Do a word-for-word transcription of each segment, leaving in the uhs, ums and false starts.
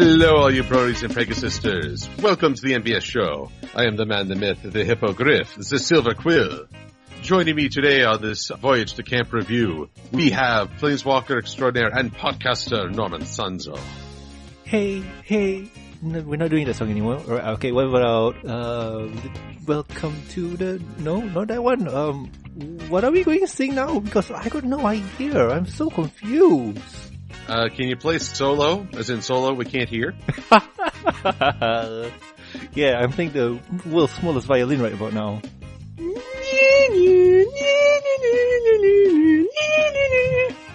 Hello, all you brothers and Pega sisters. Welcome to the M B S show. I am the man, the myth, the hippogriff, the silver quill. Joining me today on this voyage to Camp Review, we have Planeswalker extraordinaire and podcaster Norman Sanzo. Hey, hey. No, we're not doing that song anymore. Okay, what about uh, welcome to the... No, not that one. Um, what are we going to sing now? Because I got no idea. I'm so confused. Uh, can you play solo? As in solo, we can't hear? Yeah, I'm playing the world's smallest violin right about now.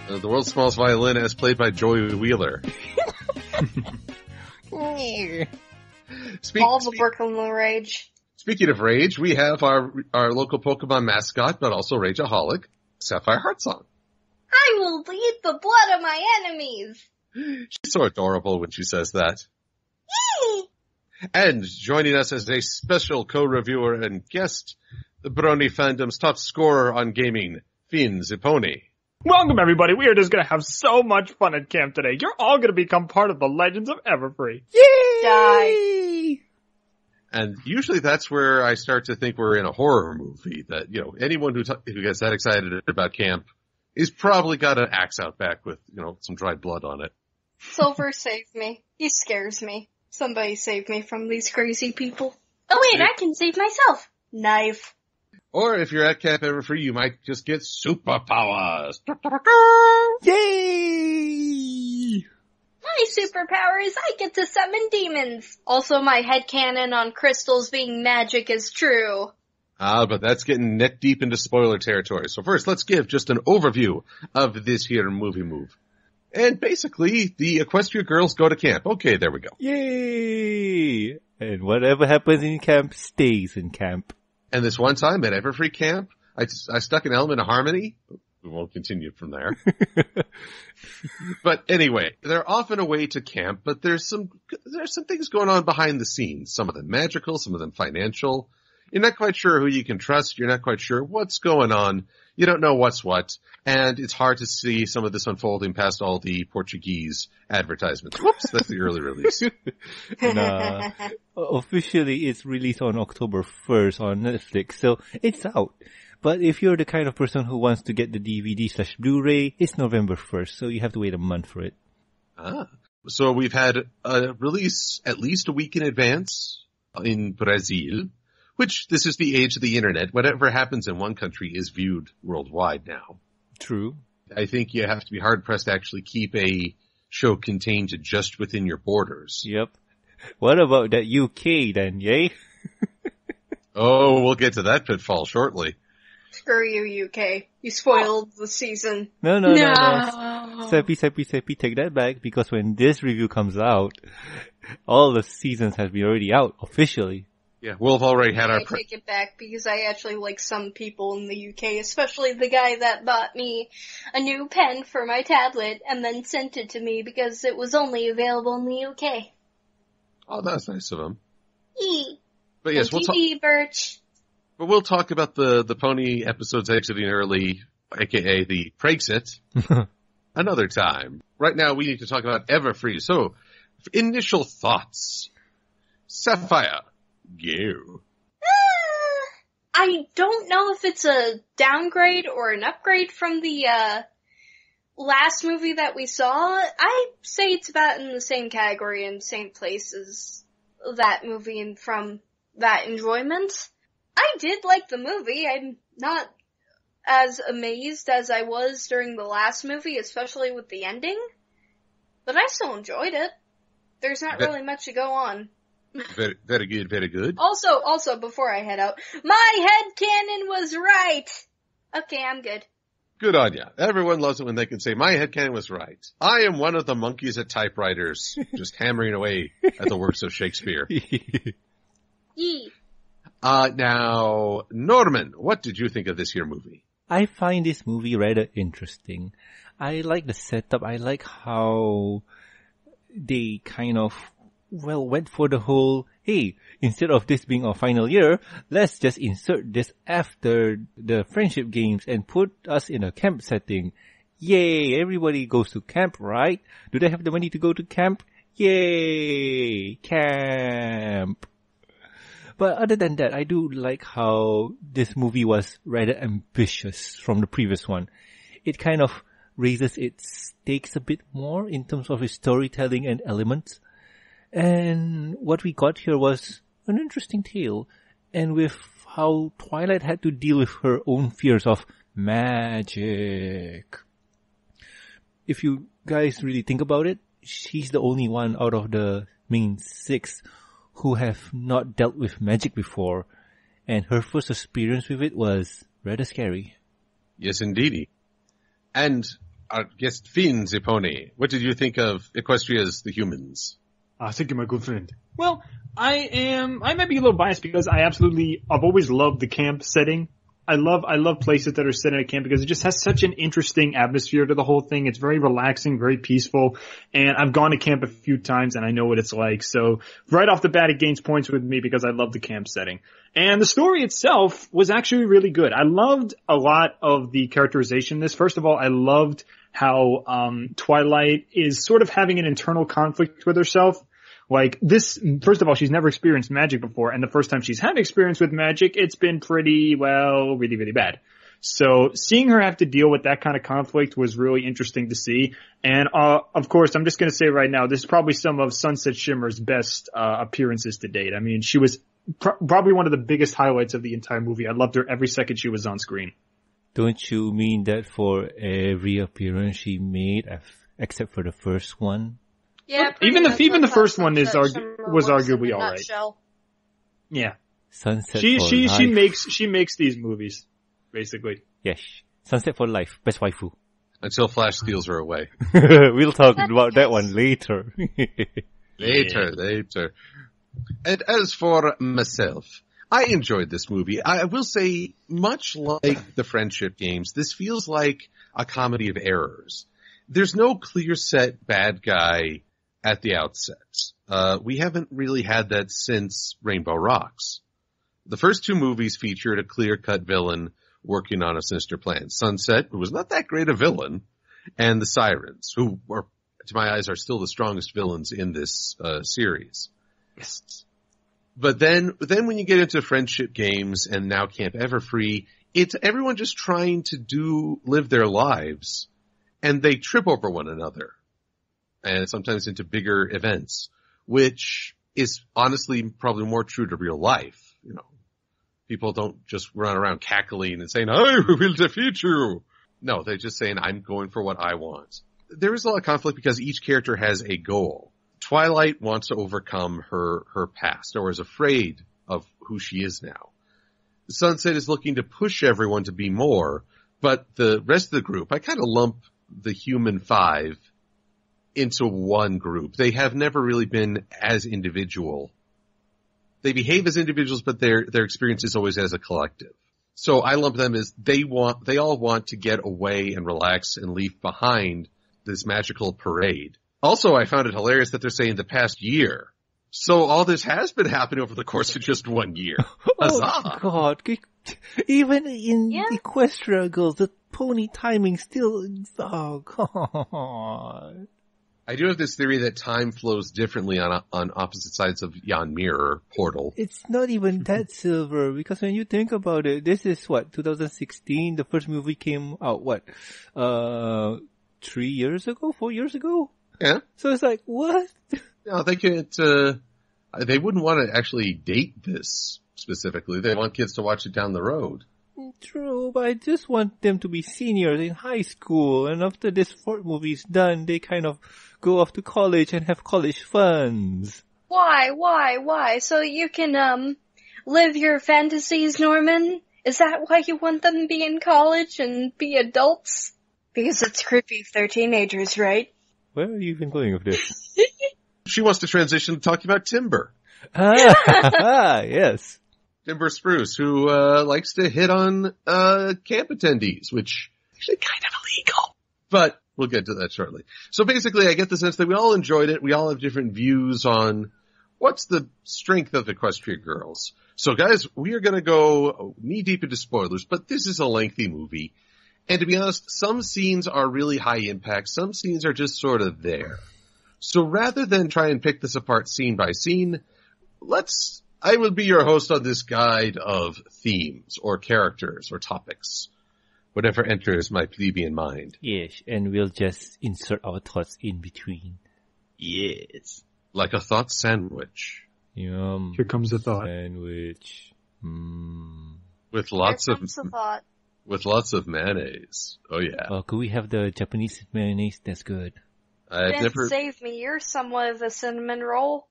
Uh, the world's smallest violin as played by Joey Wheeler. Speak, All the Brooklyn Rage. Speaking of Rage, we have our our local Pokemon mascot, but also Rageaholic, Sapphire Heart Song. I will bleed the blood of my enemies. She's so adorable when she says that. And joining us as a special co-reviewer and guest, the Brony fandom's top scorer on gaming, Finn Zipponi. Welcome, everybody. We are just going to have so much fun at camp today. You're all going to become part of the Legends of Everfree. Yay! Die. And usually that's where I start to think we're in a horror movie. That, you know, anyone who, t- who gets that excited about camp is probably got an axe out back with, you know, some dried blood on it. Silver, save me. He scares me. Somebody save me from these crazy people. Oh, wait, I can save myself. Knife. Or if you're at Camp Everfree, you might just get superpowers. Yay! My superpower is I get to summon demons. Also, my headcanon on crystals being magic is true. Ah, but that's getting neck deep into spoiler territory. So first, let's give just an overview of this here movie move. And basically, the Equestria Girls go to camp. Okay, there we go. Yay! And whatever happens in camp stays in camp. And this one time at Everfree Camp, I, just, I stuck an element of harmony. We won't continue from there. But anyway, they're off and away to camp, but there's some there's some things going on behind the scenes. Some of them magical, some of them financial. You're not quite sure who you can trust. You're not quite sure what's going on. You don't know what's what. And it's hard to see some of this unfolding past all the Portuguese advertisements. Whoops, that's the early release. And, uh, officially, it's released on October first on Netflix, so it's out. But if you're the kind of person who wants to get the D V D slash Blu-ray, it's November first, so you have to wait a month for it. Ah, so we've had a release at least a week in advance in Brazil. Which, this is the age of the internet. Whatever happens in one country is viewed worldwide now. True. I think you have to be hard-pressed to actually keep a show contained to just within your borders. Yep. What about that U K then, yay? Oh, we'll get to that pitfall shortly. Screw you, U K. You spoiled the season. No, no, no. no. Seppi, Seppi, Seppi, take that back, because when this review comes out, all the seasons have been already out, officially. Yeah, we'll have already had our... I pre- take it back because I actually like some people in the U K, especially the guy that bought me a new pen for my tablet and then sent it to me because it was only available in the U K. Oh, that's nice of him. E. But yes, we'll talk... Birch. But we'll talk about the, the pony episodes exiting early, aka the Prexit, another time. Right now, we need to talk about Everfree. So, initial thoughts. Sapphire. You. Uh, I don't know if it's a downgrade or an upgrade from the uh, last movie that we saw. I say it's about in the same category and same place as that movie and from that enjoyment. I did like the movie. I'm not as amazed as I was during the last movie, especially with the ending. But I still enjoyed it. There's not really much to go on. Very, very good, very good. Also, also, before I head out, my headcanon was right! Okay, I'm good. Good on ya. Everyone loves it when they can say, my headcanon was right. I am one of the monkeys at typewriters, just hammering away at the works of Shakespeare. Yee. Uh, now, Norman, what did you think of this here movie? I find this movie rather interesting. I like the setup. I like how they kind of... Well, went for the whole, hey, instead of this being our final year, let's just insert this after the friendship games and put us in a camp setting. Yay, everybody goes to camp, right? Do they have the money to go to camp? Yay! Camp! But other than that, I do like how this movie was rather ambitious from the previous one. It kind of raises its stakes a bit more in terms of its storytelling and elements. And what we got here was an interesting tale. And with how Twilight had to deal with her own fears of magic. If you guys really think about it, she's the only one out of the main six who have not dealt with magic before, and her first experience with it was rather scary. Yes, indeedy. And our guest, Finn Zipponi, what did you think of Equestria's The Humans? I think you're my good friend. Well, I am, I might be a little biased because I absolutely, I've always loved the camp setting. I love, I love places that are set at a camp because it just has such an interesting atmosphere to the whole thing. It's very relaxing, very peaceful. And I've gone to camp a few times and I know what it's like. So right off the bat, it gains points with me because I love the camp setting. And the story itself was actually really good. I loved a lot of the characterization in this. First of all, I loved how, um, Twilight is sort of having an internal conflict with herself. Like this, first of all, she's never experienced magic before, and the first time she's had experience with magic, it's been pretty, well, really, really bad. So seeing her have to deal with that kind of conflict was really interesting to see. And, uh, of course, I'm just going to say right now, this is probably some of Sunset Shimmer's best uh, appearances to date. I mean, she was pr- probably one of the biggest highlights of the entire movie. I loved her every second she was on screen. Don't you mean that for every appearance she made, except for the first one? Yeah, even the even the first one is argu- was arguably all right. Yeah, Sunset. She for she life. she makes she makes these movies, basically. Yes, Sunset for Life, best waifu. Until Flash steals her away. We'll talk about that one later. later, later. And as for myself, I enjoyed this movie. I will say, much like the Friendship Games, this feels like a comedy of errors. There's no clear set bad guy at the outset. Uh, we haven't really had that since Rainbow Rocks. The first two movies featured a clear-cut villain working on a sinister plan. Sunset, who was not that great a villain, and The Sirens, who, are, to my eyes, are still the strongest villains in this uh, series. Yes. But then, then when you get into Friendship Games and now Camp Everfree, it's everyone just trying to do live their lives, and they trip over one another. And sometimes into bigger events, which is honestly probably more true to real life. You know, people don't just run around cackling and saying, "I will defeat you." No, they're just saying, "I'm going for what I want." There is a lot of conflict because each character has a goal. Twilight wants to overcome her, her past, or is afraid of who she is now. Sunset is looking to push everyone to be more, but the rest of the group, I kind of lump the human five into one group. They have never really been as individual. They behave as individuals, but their their experience is always as a collective. So I lump them as they want. They all want to get away and relax and leave behind this magical parade. Also, I found it hilarious that they're saying the past year. So all this has been happening over the course of just one year. Huzzah. Oh God! Even in yeah. Equestria Girls, the pony timing still. Oh God! I do have this theory that time flows differently on on opposite sides of Yon Mirror Portal. It's not even that, Silver, because when you think about it, this is what, twenty sixteen? The first movie came out, what, uh, three years ago? Four years ago? Yeah. So it's like, what? No, they can't, uh, they wouldn't want to actually date this specifically. They want kids to watch it down the road. True, but I just want them to be seniors in high school, and after this fourth movie's done, they kind of go off to college and have college funds. Why, why, why? So you can, um, live your fantasies, Norman? Is that why you want them to be in college and be adults? Because it's creepy if they're teenagers, right? Where are you even going with this? She wants to transition to talking about Timber. Ah, yes. Timber Spruce, who uh likes to hit on uh camp attendees, which is actually kind of illegal. But we'll get to that shortly. So basically, I get the sense that we all enjoyed it. We all have different views on what's the strength of Equestria Girls. So guys, we are going to go knee-deep into spoilers, but this is a lengthy movie. And to be honest, some scenes are really high impact. Some scenes are just sort of there. So rather than try and pick this apart scene by scene, let's, I will be your host on this guide of themes or characters or topics, whatever enters my plebeian mind. Yes, and we'll just insert our thoughts in between. Yes. Like a thought sandwich. Yum. Here comes a thought. Sandwich. Mm. With lots Here comes of... a thought. With lots of mayonnaise. Oh, yeah. Oh, could we have the Japanese mayonnaise? That's good. I've Ben, never... save me. You're somewhat of a cinnamon roll.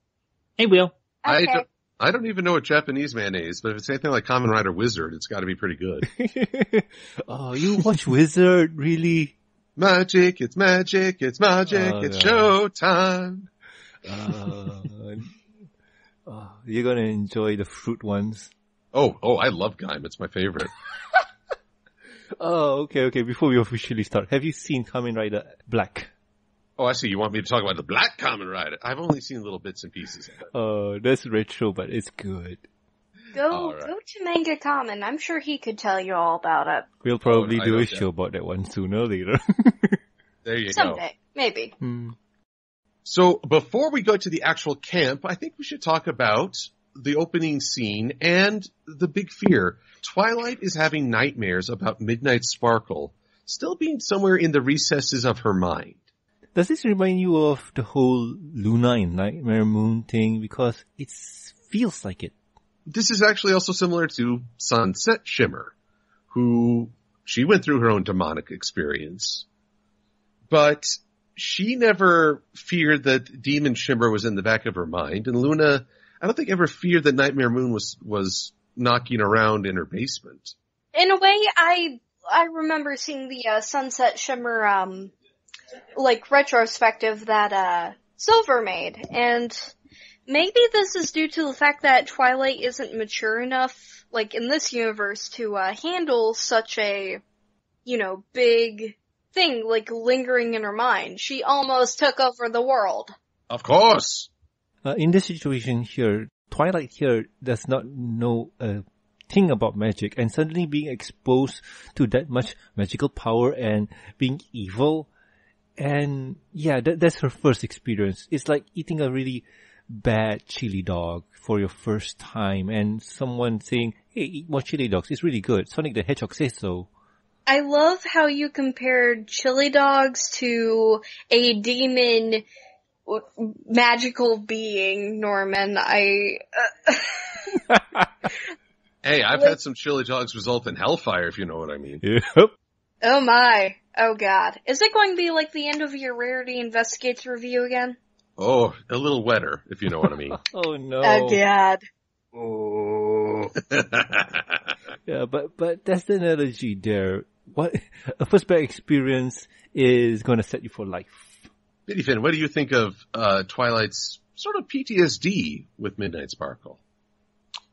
I will. Okay. I, don't, I don't even know what Japanese mayonnaise, but if it's anything like Kamen Rider Wizard, it's got to be pretty good. Oh, you watch Wizard? Really? Magic, it's magic, it's magic, oh, it's no. showtime. Uh, oh, you're going to enjoy the fruit ones. Oh, oh, I love Gaim. It's my favorite. Oh, okay, okay. Before we officially start, have you seen Kamen Rider Black? Oh, I see. You want me to talk about the Black Kamen Rider? I've only seen little bits and pieces of it. Oh, that's retro, but it's good. Go right. go to Manga Kamen. I'm sure he could tell you all about it. We'll probably oh, do a show that. about that one sooner or later. There you Someday, go. Someday, maybe. Hmm. So before we go to the actual camp, I think we should talk about the opening scene and the big fear. Twilight is having nightmares about Midnight Sparkle still being somewhere in the recesses of her mind. Does this remind you of the whole Luna and Nightmare Moon thing? Because it feels like it. This is actually also similar to Sunset Shimmer, who she went through her own demonic experience, but she never feared that Demon Shimmer was in the back of her mind, and Luna, I don't think, ever feared that Nightmare Moon was was knocking around in her basement. In a way, I I remember seeing the uh, Sunset Shimmer um like retrospective that uh Silver made, and maybe this is due to the fact that Twilight isn't mature enough, like in this universe, to uh, handle such a, you know, big thing like lingering in her mind. She almost took over the world. Of course. Uh, in this situation here, Twilight here does not know a thing about magic, and suddenly being exposed to that much magical power and being evil, and yeah, that, that's her first experience. It's like eating a really bad chili dog for your first time, and someone saying, hey, eat more chili dogs, it's really good, Sonic the Hedgehog says so. I love how you compared chili dogs to a demon magical being, Norman. I uh, Hey, I've like, had some chili dogs result in hellfire, if you know what I mean. Yep. Oh my, oh god. Is it going to be like the end of your Rarity Investigates review again? Oh, a little wetter, if you know what I mean. Oh, no. Oh, God. Oh. Yeah, but, but that's the analogy there. What, a first bad experience is going to set you for life. Bitty Finn, what do you think of uh, Twilight's sort of P T S D with Midnight Sparkle?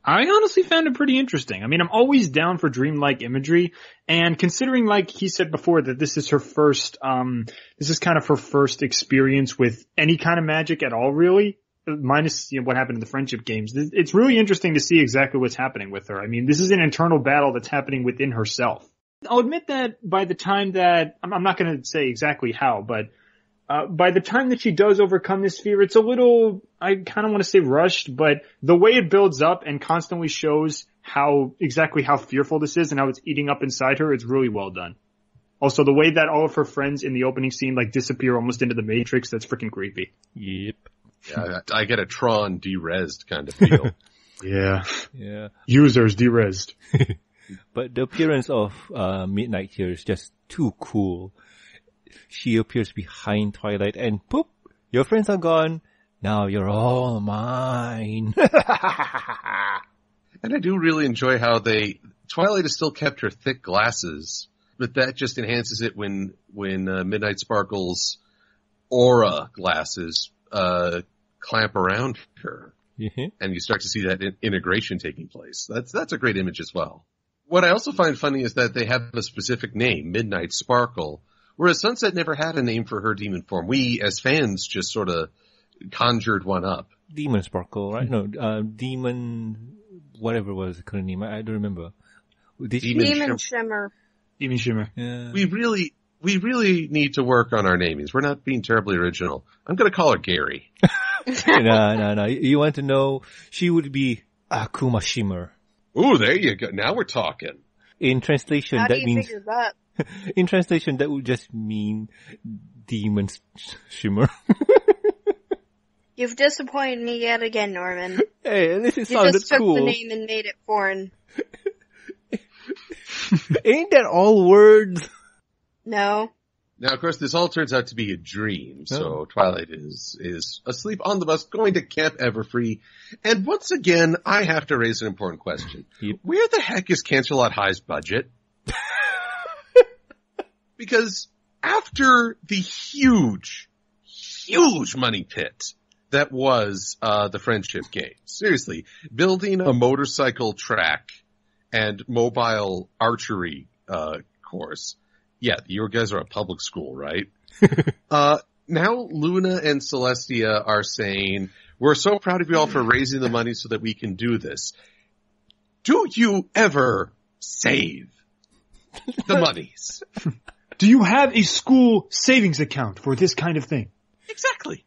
I honestly found it pretty interesting. I mean, I'm always down for dreamlike imagery, and considering, like he said before, that this is her first, um, this is kind of her first experience with any kind of magic at all, really, minus, you know, what happened in the Friendship Games. It's really interesting to see exactly what's happening with her. I mean, this is an internal battle that's happening within herself. I'll admit that by the time that, I'm not going to say exactly how, but Uh, by the time that she does overcome this fear, it's a little, I kind of want to say rushed, but the way it builds up and constantly shows how, exactly how fearful this is and how it's eating up inside her, it's really well done. Also, the way that all of her friends in the opening scene, like, disappear almost into the Matrix, that's freaking creepy. Yep. Yeah, I, I get a Tron de-rezzed kind of feel. Yeah. Yeah. Users de-rezzed. But the appearance of uh, Midnight here is just too cool. She appears behind Twilight and poop, your friends are gone. Now you're all mine. And I do really enjoy how they, Twilight has still kept her thick glasses, but that just enhances it when, when uh, Midnight Sparkle's aura glasses uh, clamp around her. Mm-hmm. And you start to see that in- integration taking place. That's, that's a great image as well. What I also find funny is that they have a specific name, Midnight Sparkle, whereas Sunset never had a name for her demon form. We, as fans, just sort of conjured one up. Demon Sparkle, right? No, uh, Demon... whatever was the current name. I, I don't remember. Did demon, demon Shimmer. Shimmer. Demon Shimmer. Yeah. We really... we really need to work on our namings. We're not being terribly original. I'm going to call her Gary. No, no, no. You want to know, she would be Akuma Shimmer. Ooh, there you go. Now we're talking. In translation, How that do you means... figure that? In translation, that would just mean Demon Shimmer. You've disappointed me yet again, Norman. Hey, this is sounded cool. You just took cool. the name and made it foreign. Ain't that all words? No. Now, of course, this all turns out to be a dream. So oh. Twilight is is asleep on the bus, going to Camp Everfree. And once again, I have to raise an important question. Yep. Where the heck is Cancelot High's budget? Because after the huge, huge money pit that was uh the Friendship Games, seriously, building a motorcycle track and mobile archery uh course. Yeah, you guys are a public school, right? uh now Luna and Celestia are saying, we're so proud of you all for raising the money so that we can do this. Do you ever save the monies? Do you have a school savings account for this kind of thing? Exactly.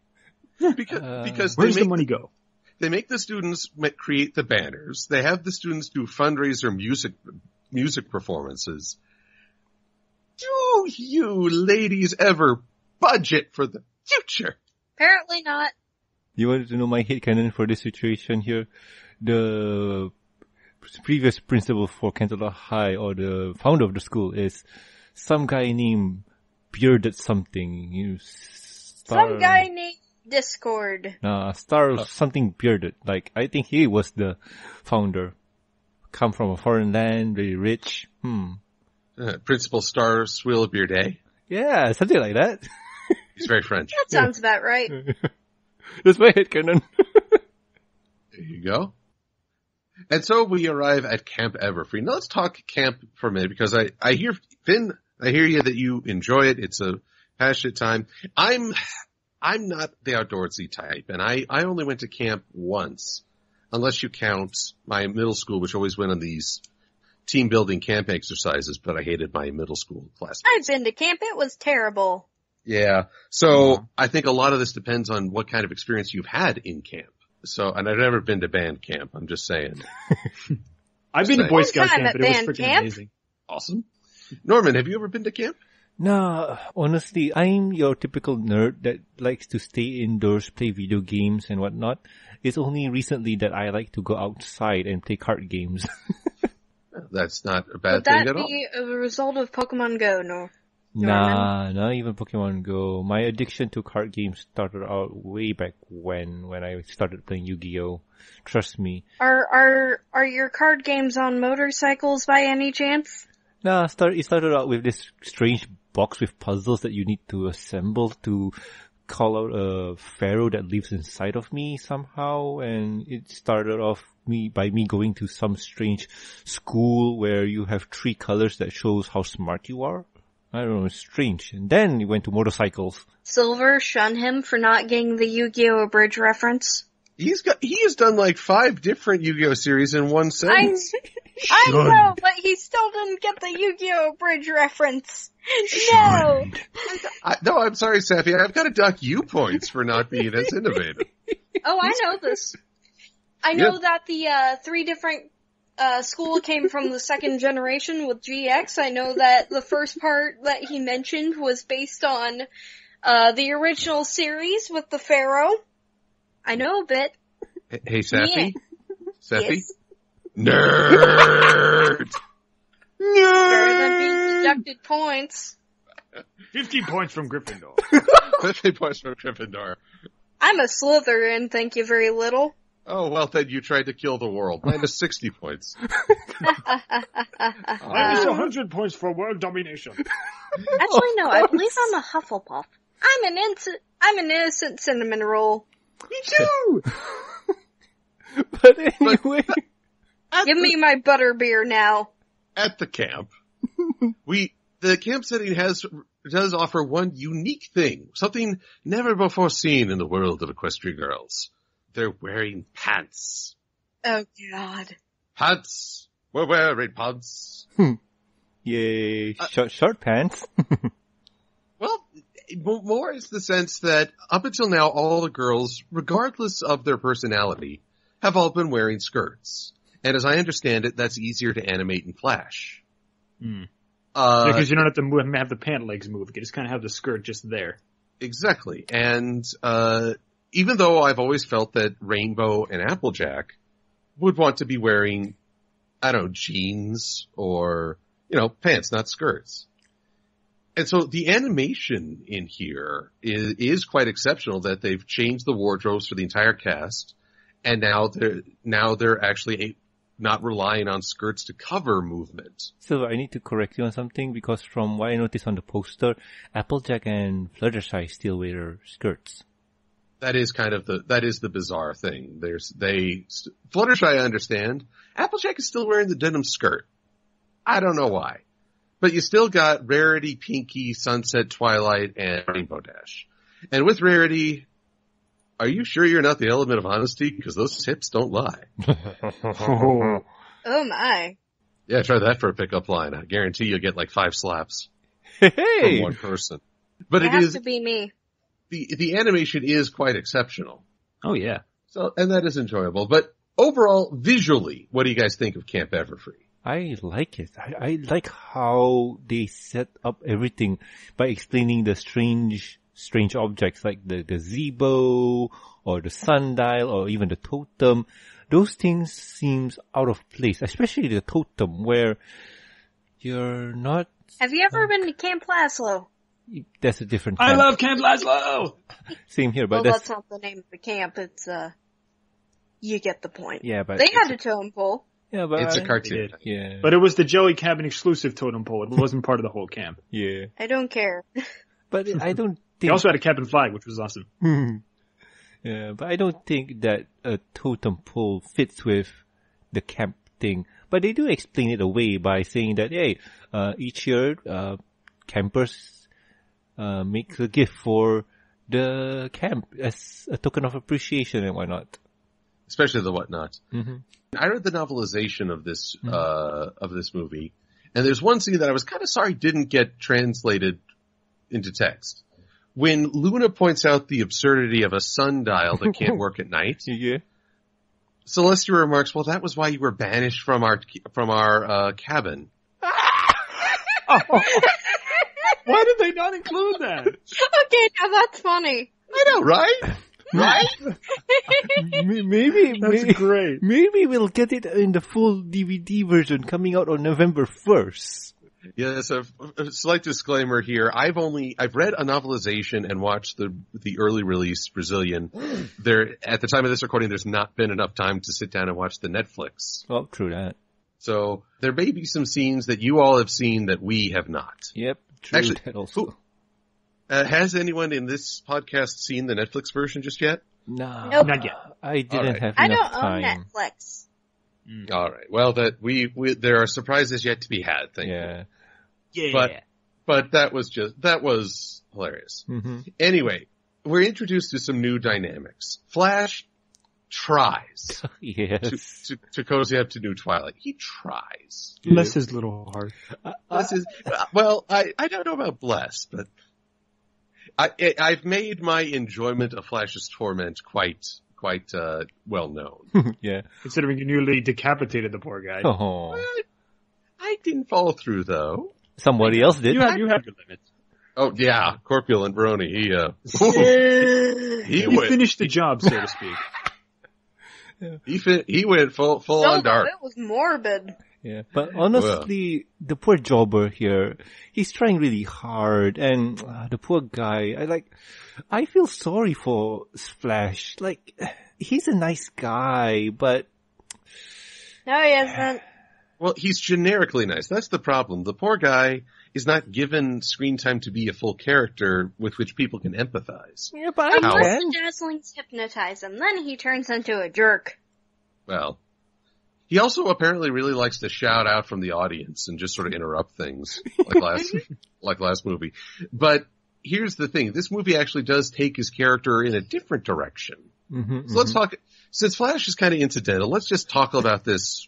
Because, uh, because where does the money the, go? They make the students create the banners. They have the students do fundraiser music music performances. Do you ladies ever budget for the future? Apparently not. You wanted to know my headcanon for this situation here? The previous principal for Canterlot High, or the founder of the school, is some guy named Bearded something. You star... Some guy named Discord. Uh, star uh, something Bearded. Like, I think he was the founder. Come from a foreign land, very rich. Hmm. Uh, Principal Star Swill Beardet? Yeah, something like that. He's very French. That sounds about right. That's my headcanon. There you go. And so we arrive at Camp Everfree. Now let's talk camp for a minute, because I, I hear... Finn, I hear you that you enjoy it. It's a passionate time. I'm, I'm not the outdoorsy type, and I, I only went to camp once, unless you count my middle school, which always went on these team building camp exercises, but I hated my middle school class. I've been to camp. It was terrible. Yeah. So yeah. I think a lot of this depends on what kind of experience you've had in camp. So, and I've never been to band camp. I'm just saying. I've been to Boy Scout camp, but it was freaking amazing. Awesome. Norman, have you ever been to camp? No, honestly, I'm your typical nerd that likes to stay indoors, play video games and whatnot. It's only recently that I like to go outside and play card games. That's not a bad thing at all. Would that be a result of Pokemon Go, no? Nah, not even Pokemon Go. My addiction to card games started out way back when, when I started playing Yu-Gi-Oh. Trust me. Are, are, are your card games on motorcycles by any chance? No, start, it started out with this strange box with puzzles that you need to assemble to call out a pharaoh that lives inside of me somehow. And it started off me by me going to some strange school where you have three colors that shows how smart you are. I don't know, it's strange. And then it went to motorcycles. Silver, shun him for not getting the Yu-Gi-Oh! Abridged reference. He's got, he has done like five different Yu-Gi-Oh! Series in one sentence. I, I know, but he still didn't get the Yu-Gi-Oh! Abridged reference. No! I, no, I'm sorry, Safi. I've got to dock you points for not being as innovative. Oh, I know this. I know yeah. that the, uh, three different, uh, school came from the second generation with G X. I know that the first part that he mentioned was based on, uh, the original series with the Pharaoh. I know a bit. Hey, Safi? Safi? Yes. Nerd! Nerd! Better than being deducted points. Fifty points from Gryffindor. Fifty points from Gryffindor. I'm a Slytherin, thank you very little. Oh, well then you tried to kill the world. Minus sixty points. Minus a hundred points for world domination. Actually, no, I believe I'm a Hufflepuff. I'm an, inc- I'm an innocent cinnamon roll. Me too! But anyway... Give the, me my butter beer now. At the camp. we The camp setting has does offer one unique thing. Something never before seen in the world of Equestria Girls. They're wearing pants. Oh, God. Pants. We're wearing pants. Yay. Uh, short, short pants. more is the sense that up until now, all the girls, regardless of their personality, have all been wearing skirts. And as I understand it, that's easier to animate in Flash. Mm. Uh, because you don't have to move, have the pant legs move. You can just kind of have the skirt just there. Exactly. And uh, even though I've always felt that Rainbow and Applejack would want to be wearing, I don't know, jeans or, you know, pants, not skirts. And so the animation in here is, is quite exceptional that they've changed the wardrobes for the entire cast. And now they're, now they're actually not relying on skirts to cover movement. Silver, I need to correct you on something, because from what I noticed on the poster, Applejack and Fluttershy still wear skirts. That is kind of the, that is the bizarre thing. There's, they, Fluttershy I understand. Applejack is still wearing the denim skirt. I don't know why. But you still got Rarity, Pinkie, Sunset, Twilight, and Rainbow Dash. And with Rarity, are you sure you're not the element of honesty? Because those tips don't lie. Oh. Oh my. Yeah, try that for a pickup line. I guarantee you'll get like five slaps hey. from one person. But it, it has is, to be me. The, the animation is quite exceptional. Oh yeah. So, and that is enjoyable. But overall, visually, what do you guys think of Camp Everfree? I like it. I, I like how they set up everything by explaining the strange, strange objects like the gazebo or the sundial or even the totem. Those things seems out of place, especially the totem where you're not... Have you ever uh, been to Camp Laszlo? That's a different camp. I love Camp Laszlo! Same here, but well, that's... that's not the name of the camp. It's, uh, you get the point. Yeah, but... They had a totem pole. Yeah, but it's I a cartoon. Yeah. But it was the Joey Cabin exclusive totem pole. It wasn't part of the whole camp. Yeah. I don't care. But I don't think... They also had a cabin flag, which was awesome. Yeah, but I don't think that a totem pole fits with the camp thing. But they do explain it away by saying that, hey, uh, each year, uh, campers, uh, make a gift for the camp as a token of appreciation and whatnot. Especially the whatnot. Mm-hmm. I read the novelization of this mm-hmm. uh of this movie, and there's one scene that I was kind of sorry didn't get translated into text. When Luna points out the absurdity of a sundial that can't work at night, yeah. Celestia remarks, "Well, that was why you were banished from our from our uh cabin." Oh. Why did they not include that? Okay, now that's funny. I know, right? Right? maybe, That's maybe, great. Maybe we'll get it in the full D V D version coming out on November first. Yes, a, a slight disclaimer here. I've only, I've read a novelization and watched the, the early release Brazilian. There, at the time of this recording, there's not been enough time to sit down and watch the Netflix. Well, true that. So there may be some scenes that you all have seen that we have not. Yep, true Actually, that also. Ooh, Uh, has anyone in this podcast seen the Netflix version just yet? No. Nope. Not yet. I didn't right. have I enough time. I don't own Netflix. Mm. All right. Well, that we, we there are surprises yet to be had. Thank yeah. you. Yeah. But, but that was just, that was hilarious. Mm-hmm. Anyway, we're introduced to some new dynamics. Flash tries yes. to, to, to cozy up to new Twilight. He tries. Bless his little heart. Uh, bless his, well, I, I don't know about bless, but... I, I've made my enjoyment of Flash's torment quite, quite, uh, well known. Yeah. Considering you nearly decapitated the poor guy. Oh. Well, I didn't follow through though. Somebody else did. You have, you have your limits. Oh yeah, Corpulent Brony, he, uh, he, he went, finished the job, so to speak. Yeah. He fin- he went full, full no, on dark. It was morbid. Yeah, but honestly, well. the poor jobber here, he's trying really hard, and uh, the poor guy, I like, I feel sorry for Splash. Like, he's a nice guy, but... No, he isn't. Well, he's generically nice. That's the problem. The poor guy is not given screen time to be a full character with which people can empathize. Yeah, but I Unless can. the Dazzlings hypnotize him, then he turns into a jerk. Well... He also apparently really likes to shout out from the audience and just sort of interrupt things, like last, like last movie. But here's the thing. This movie actually does take his character in a different direction. Mm-hmm, so mm-hmm. let's talk, since Flash is kind of incidental, let's just talk about this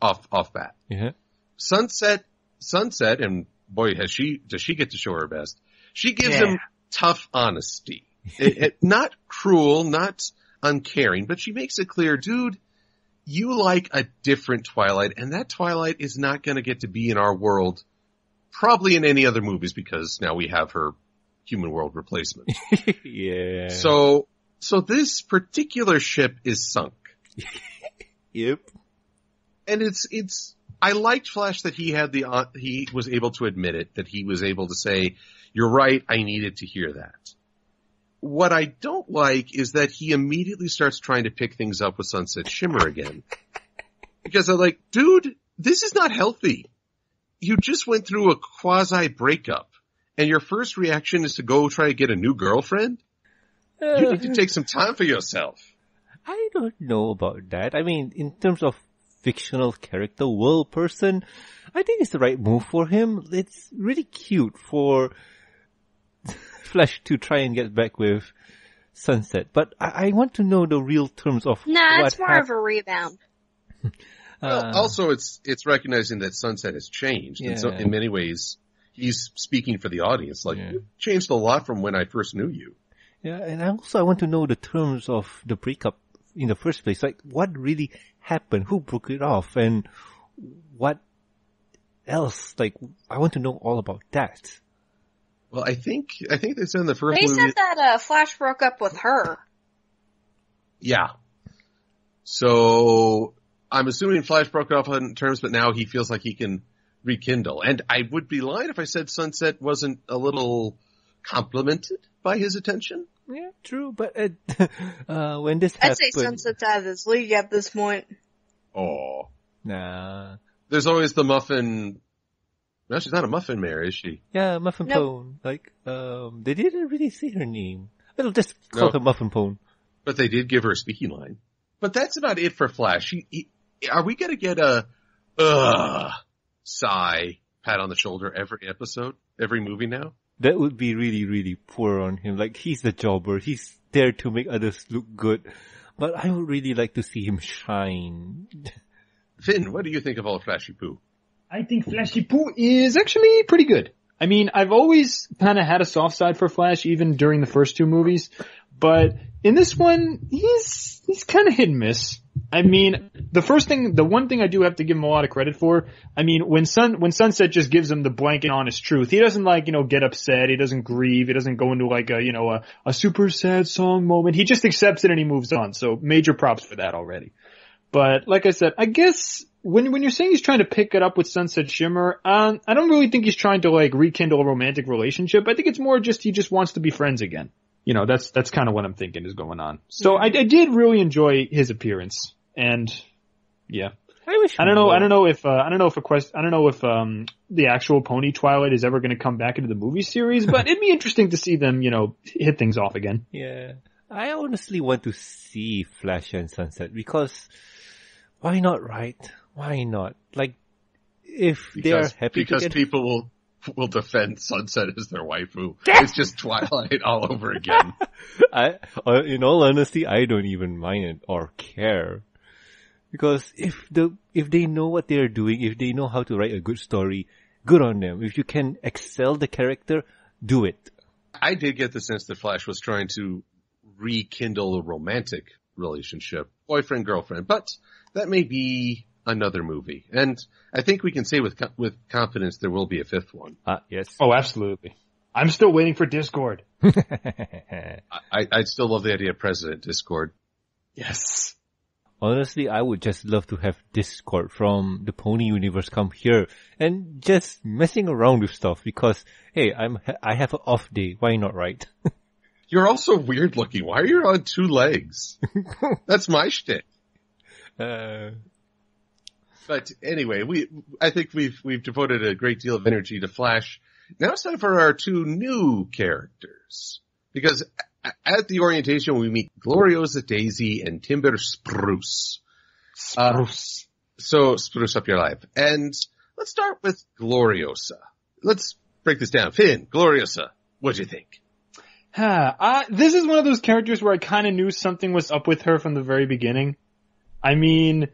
off, off bat. Yeah. Sunset, Sunset, and boy, has she, does she get to show her best. She gives yeah. him tough honesty. it, it, not cruel, not uncaring, but she makes it clear, dude, you like a different Twilight, and that Twilight is not going to get to be in our world, probably in any other movies, because now we have her human world replacement. Yeah. So, so this particular ship is sunk. Yep. And it's, it's, I liked Flash that he had the, uh, he was able to admit it, that he was able to say, you're right, I needed to hear that. What I don't like is that he immediately starts trying to pick things up with Sunset Shimmer again. Because I'm like, dude, this is not healthy. You just went through a quasi-breakup, and your first reaction is to go try to get a new girlfriend? Uh, you need to take some time for yourself. I don't know about that. I mean, in terms of fictional character, world person, I think it's the right move for him. It's really cute for Flash to try and get back with Sunset, but I, I want to know the real terms of. Nah, it's more happened. Of a rebound. uh, well, also, it's it's recognizing that Sunset has changed, yeah. And so in many ways, he's speaking for the audience. Like, yeah. You've changed a lot from when I first knew you. Yeah, and I also I want to know the terms of the breakup in the first place. Like, what really happened? Who broke it off? And what else? Like, I want to know all about that. Well, I think, I think they said in the first they movie... They said that uh, Flash broke up with her. Yeah. So, I'm assuming Flash broke off in terms, but now he feels like he can rekindle. And I would be lying if I said Sunset wasn't a little complimented by his attention. Yeah, true, but uh, uh, when this I'd happened... I'd say Sunset's out of his league at this point. Oh. Nah. There's always the muffin... No, she's not a muffin mare, is she? Yeah, Muffin nope. Pone. Like, um, they didn't really say her name. It'll just call no. her Muffin Pone. But they did give her a speaking line. But that's about it for Flash. He, he, are we gonna get a, uh, sigh, pat on the shoulder every episode, every movie now? That would be really, really poor on him. Like, he's the jobber. He's there to make others look good. But I would really like to see him shine. Finn, what do you think of all Flashy Poo? I think Flashy Poo is actually pretty good. I mean, I've always kind of had a soft side for Flash, even during the first two movies. But in this one, he's he's kind of hit and miss. I mean, the first thing, the one thing I do have to give him a lot of credit for, I mean, when Sun when Sunset just gives him the blanket honest truth, he doesn't, like, you know, get upset, he doesn't grieve, he doesn't go into, like, a, you know, a, a super sad song moment. He just accepts it and he moves on. So major props for that already. But like I said, I guess... When when you're saying he's trying to pick it up with Sunset Shimmer, um, I don't really think he's trying to, like, rekindle a romantic relationship. I think it's more just he just wants to be friends again. You know, that's that's kind of what I'm thinking is going on. So I, I did really enjoy his appearance, and yeah, I wish. I don't know. Would. I don't know if uh, I don't know if a quest. I don't know if um the actual Pony Twilight is ever going to come back into the movie series, but it'd be interesting to see them, you know, hit things off again. Yeah, I honestly want to see Flash and Sunset because why not, right? Why not? Like, if because, they are happy because to get... people will will defend Sunset as their waifu. It's just Twilight all over again. I, in all honesty, I don't even mind it or care, because if the if they know what they are doing, if they know how to write a good story, good on them. If you can excel the character, do it. I did get the sense that Flash was trying to rekindle a romantic relationship, boyfriend girlfriend, but that may be another movie. And I think we can say with with confidence there will be a fifth one. Uh, yes. Oh, absolutely. I'm still waiting for Discord. I, I still love the idea of President Discord. Yes. Honestly, I would just love to have Discord from the Pony universe come here and just messing around with stuff because, hey, I'm I have an off day. Why not, right? You're also weird looking. Why are you on two legs? That's my shtick. Uh... But anyway, we I think we've we've devoted a great deal of energy to Flash. Now it's time for our two new characters. Because at the orientation, we meet Gloriosa Daisy and Timber Spruce. Spruce. Uh, so spruce up your life. And let's start with Gloriosa. Let's break this down. Finn, Gloriosa, what'd you think? Huh, uh, this is one of those characters where I kind of knew something was up with her from the very beginning. I mean...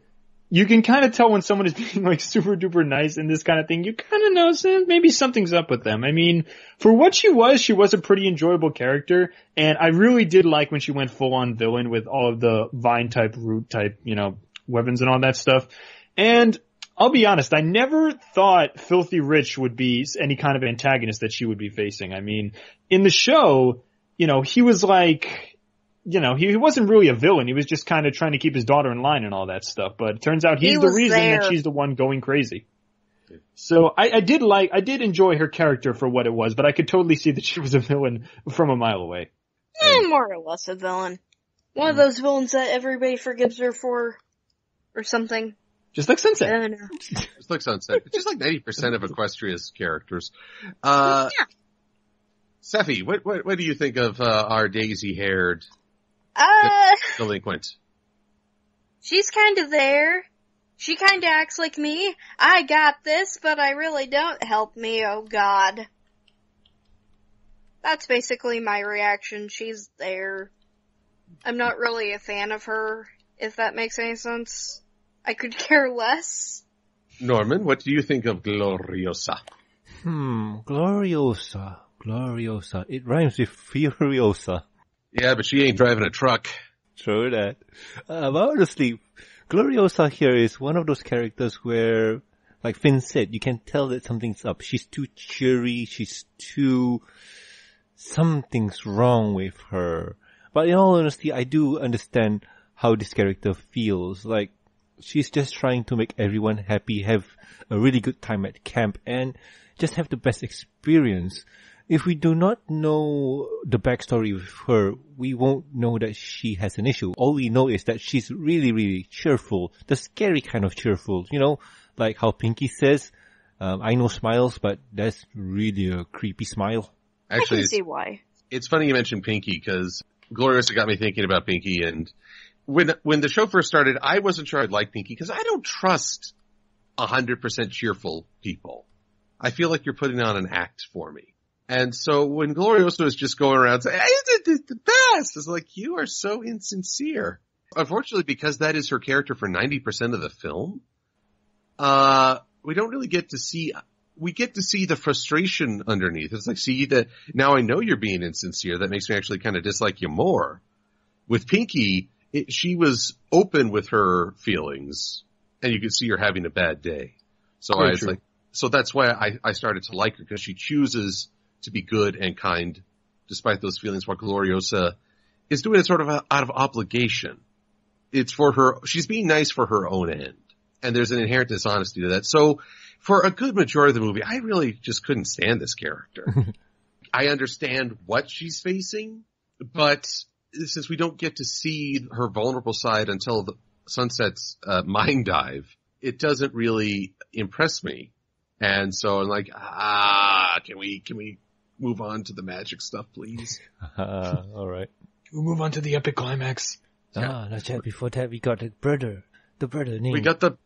you can kind of tell when someone is being like super duper nice and this kind of thing. You kind of know some, maybe something's up with them. I mean, for what she was, she was a pretty enjoyable character, and I really did like when she went full on villain with all of the vine type, root type, you know, weapons and all that stuff. And I'll be honest, I never thought Filthy Rich would be any kind of antagonist that she would be facing. I mean, in the show, you know, he was like, you know, he, he wasn't really a villain. He was just kind of trying to keep his daughter in line and all that stuff. But it turns out he's he the reason there. that she's the one going crazy. So I, I did like, I did enjoy her character for what it was, but I could totally see that she was a villain from a mile away. Eh, more or less a villain. One mm. of those villains that everybody forgives her for, or something. Just like Sunset. I don't know. Just like Sunset. Just like ninety percent of Equestria's characters. Uh, yeah. Seffi, what, what, what do you think of, uh, our daisy-haired uh, delinquent? She's kind of there. She kind of acts like me. I got this, but I really don't. Help me, oh God. That's basically my reaction. She's there. I'm not really a fan of her, if that makes any sense. I could care less. Norman, what do you think of Gloriosa? Hmm, Gloriosa. Gloriosa. It rhymes with Furiosa. Yeah, but she ain't driving a truck. True that. Uh, but honestly, Gloriosa here is one of those characters where, like Finn said, you can tell that something's up. She's too cheery. She's too... Something's wrong with her. But in all honesty, I do understand how this character feels. Like, she's just trying to make everyone happy, have a really good time at camp, and just have the best experience. If we do not know the backstory of her, we won't know that she has an issue. All we know is that she's really, really cheerful. The scary kind of cheerful, you know? Like how Pinkie says, um, I know smiles, but that's really a creepy smile. Actually, I can see why. It's funny you mentioned Pinkie, because Gloriosa got me thinking about Pinkie, and when when the show first started, I wasn't sure I'd like Pinkie, because I don't trust one hundred percent cheerful people. I feel like you're putting on an act for me. And so when Gloriosa was just going around saying, I did the best, it's like, you are so insincere. Unfortunately, because that is her character for ninety percent of the film, uh, we don't really get to see, we get to see the frustration underneath. It's like, see, that now I know you're being insincere. That makes me actually kind of dislike you more. With Pinkie, it, she was open with her feelings, and you could see her having a bad day. So Very I was true. like, so that's why I, I started to like her, because she chooses to be good and kind, despite those feelings, while Gloriosa is doing it sort of out of obligation. It's for her, she's being nice for her own end. And there's an inherent dishonesty to that. So for a good majority of the movie, I really just couldn't stand this character. I understand what she's facing, but since we don't get to see her vulnerable side until the Sunset's uh, mind dive, it doesn't really impress me. And so I'm like, ah, can we, can we move on to the magic stuff, please? Uh, all right. We'll move on to the epic climax. Ah, yeah. Not yet. Before that, we got the brother, the brother name. We got the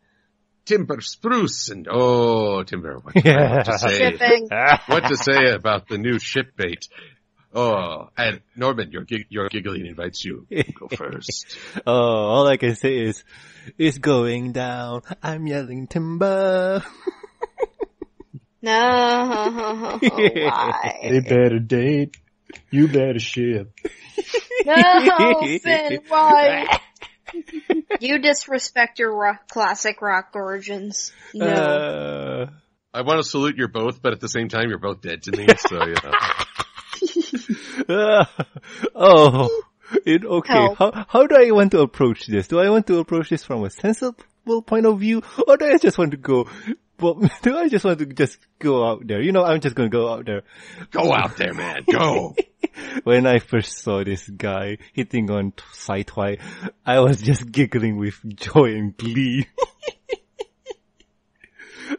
Timber Spruce, and oh, Timber, what, yeah. what to say? What to say about the new ship bait? Oh, and Norman, your gig- your giggling invites you. Go first. Oh, all I can say is, it's going down. I'm yelling Timber. No, why? They better date. You better ship. No, Finn, why? You disrespect your rock, classic rock origins. No. Uh, I want to salute you both, but at the same time, you're both dead to me, so, you know. uh, oh, it, okay. Help. How how do I want to approach this? Do I want to approach this from a sensible point of view, or do I just want to go... Well, do I just want to just go out there? You know, I'm just going to go out there. Go out there, man. Go. When I first saw this guy hitting on Sci-Twi, I was just giggling with joy and glee.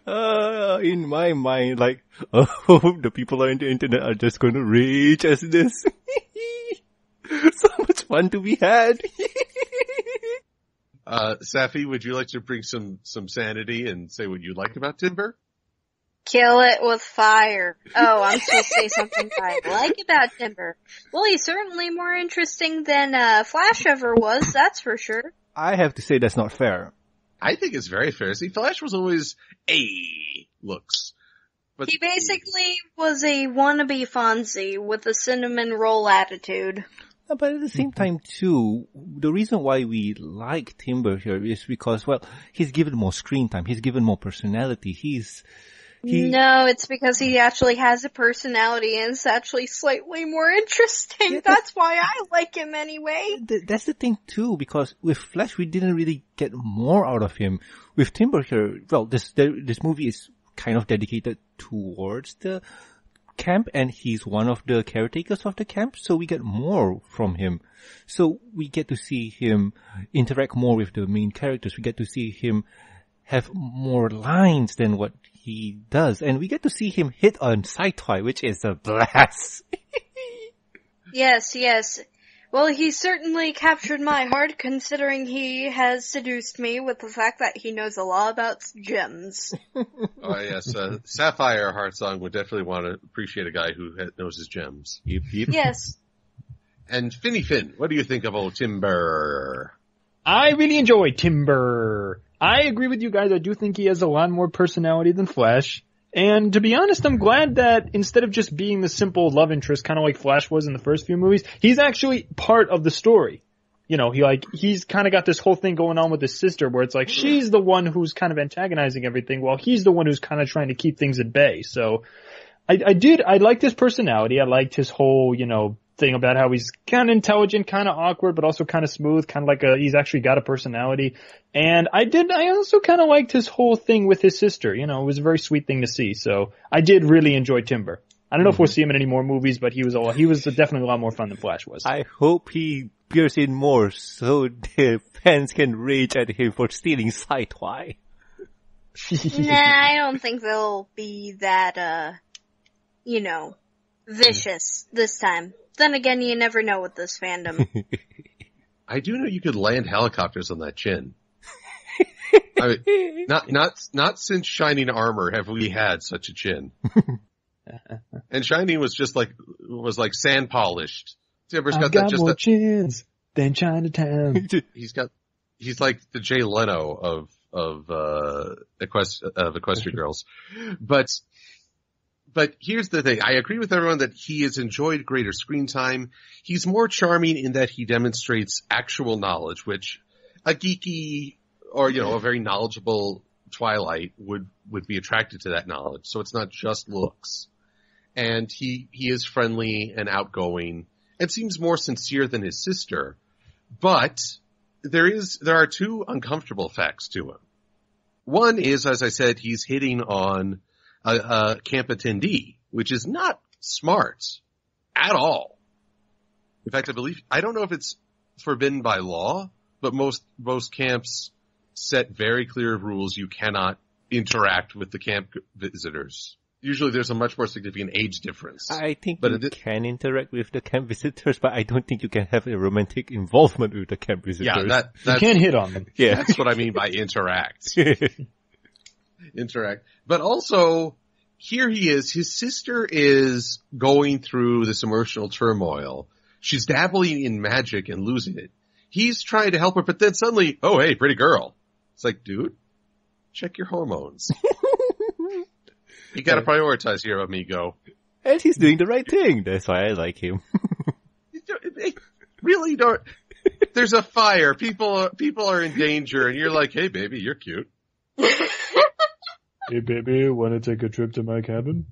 uh, in my mind, like, oh, the people on the internet are just going to rage as this. So much fun to be had. Uh, Safi, would you like to bring some, some sanity and say what you liked about Timber? Kill it with fire. Oh, I'm supposed to say something I like about Timber. Well, he's certainly more interesting than, uh, Flash ever was, that's for sure. I have to say that's not fair. I think it's very fair. See, Flash was always a looks. But he basically was a wannabe Fonzie with a cinnamon roll attitude. No, but at the same time, too, the reason why we like Timber here is because, well, he's given more screen time. He's given more personality. He's... He... No, it's because he actually has a personality and it's actually slightly more interesting. Yeah, that's... that's why I like him anyway. That's the thing too, because with Flash we didn't really get more out of him. With Timber here, well, this this movie is kind of dedicated towards the camp and he's one of the caretakers of the camp, so we get more from him. So we get to see him interact more with the main characters. We get to see him have more lines than what he does, and we get to see him hit on Sci-Toy, which is a blast. Yes, yes. Well, he certainly captured my heart, considering he has seduced me with the fact that he knows a lot about gems. Oh, yes. Uh, Sapphire Heart Song would definitely want to appreciate a guy who knows his gems. Yep, yep. Yes. And Finny Finn, what do you think of old Timber? I really enjoy Timber. I agree with you guys. I do think he has a lot more personality than Flash. And to be honest, I'm glad that instead of just being the simple love interest, kind of like Flash was in the first few movies, he's actually part of the story. You know, he like he's kind of got this whole thing going on with his sister where it's like she's the one who's kind of antagonizing everything while he's the one who's kind of trying to keep things at bay. So I, I did. I liked his personality. I liked his whole, you know, thing about how he's kind of intelligent, kind of awkward, but also kind of smooth, kind of like a, he's actually got a personality. And I did, I also kind of liked his whole thing with his sister. You know, it was a very sweet thing to see. So I did really enjoy Timber. I don't know mm-hmm. if we'll see him in any more movies, but he was a, he was definitely a lot more fun than Flash was. I hope he appears in more so their fans can rage at him for stealing Sci-Toy. Nah, I don't think they'll be that, uh, you know, vicious this time. Then again, you never know with this fandom. I do know you could land helicopters on that chin. I mean, not not not since Shining Armor have we had such a chin. And Shining was just like was like sand polished. Timber's got, got that just more that, chins than Chinatown. He's got he's like the Jay Leno of of uh Equest of Equestria Girls, but. But here's the thing. I agree with everyone that he has enjoyed greater screen time. He's more charming in that he demonstrates actual knowledge, which a geeky or, you know, a very knowledgeable Twilight would, would be attracted to that knowledge. So it's not just looks. And he, he is friendly and outgoing. It seems more sincere than his sister. But there is, there are two uncomfortable facts to him. One is, as I said, he's hitting on A, a camp attendee, which is not smart at all. In fact, I believe, I don't know if it's forbidden by law, but most, most camps set very clear rules. You cannot interact with the camp visitors. Usually there's a much more significant age difference. I think but you it, can interact with the camp visitors, but I don't think you can have a romantic involvement with the camp visitors. Yeah, that, that's, you can't hit on them. Yeah. That's what I mean by interact. Interact. But also, here he is. His sister is going through this emotional turmoil. She's dabbling in magic and losing it. He's trying to help her, but then suddenly, oh, hey, pretty girl. It's like, dude, check your hormones. You gotta prioritize here, amigo. And he's doing the right thing. That's why I like him. They really don't. There's a fire. People, people are in danger, and you're like, hey, baby, you're cute. Hey baby, wanna take a trip to my cabin?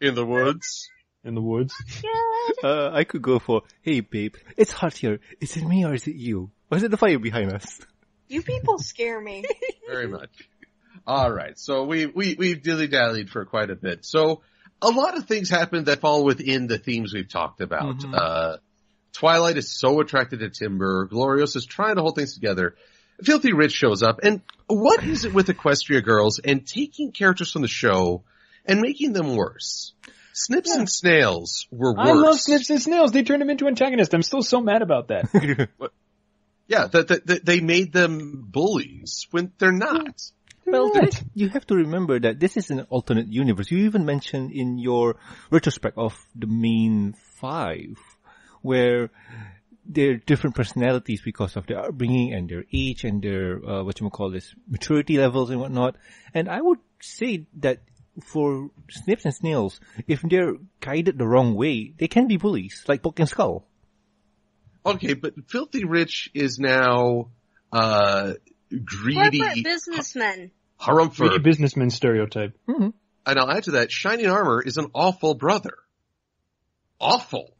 In the woods? In the woods? uh, I could go for, hey babe, it's hot here. Is it me or is it you? Or is it the fire behind us? You people scare me. Very much. Alright, so we, we, we've dilly-dallied for quite a bit. So, a lot of things happen that fall within the themes we've talked about. Mm-hmm. Uh, Twilight is so attracted to Timber. Gloriosa is trying to hold things together. Filthy Rich shows up, and what is it with Equestria Girls and taking characters from the show and making them worse? Snips yeah. and Snails were worse. I love Snips and Snails. They turned them into antagonists. I'm still so mad about that. Yeah, the, the, the, they made them bullies when they're not. Well, that, you have to remember that this is an alternate universe. You even mentioned in your retrospect of the main five where their different personalities because of their upbringing and their age and their, uh, whatchamacallit, maturity levels and whatnot. And I would say that for Snips and Snails, if they're guided the wrong way, they can be bullies, like Pock and Skull. Okay, but Filthy Rich is now, uh, greedy... corporate businessman. Harumphur. Greedy businessman stereotype. Mm-hmm. And I'll add to that, Shining Armor is an awful brother. Awful.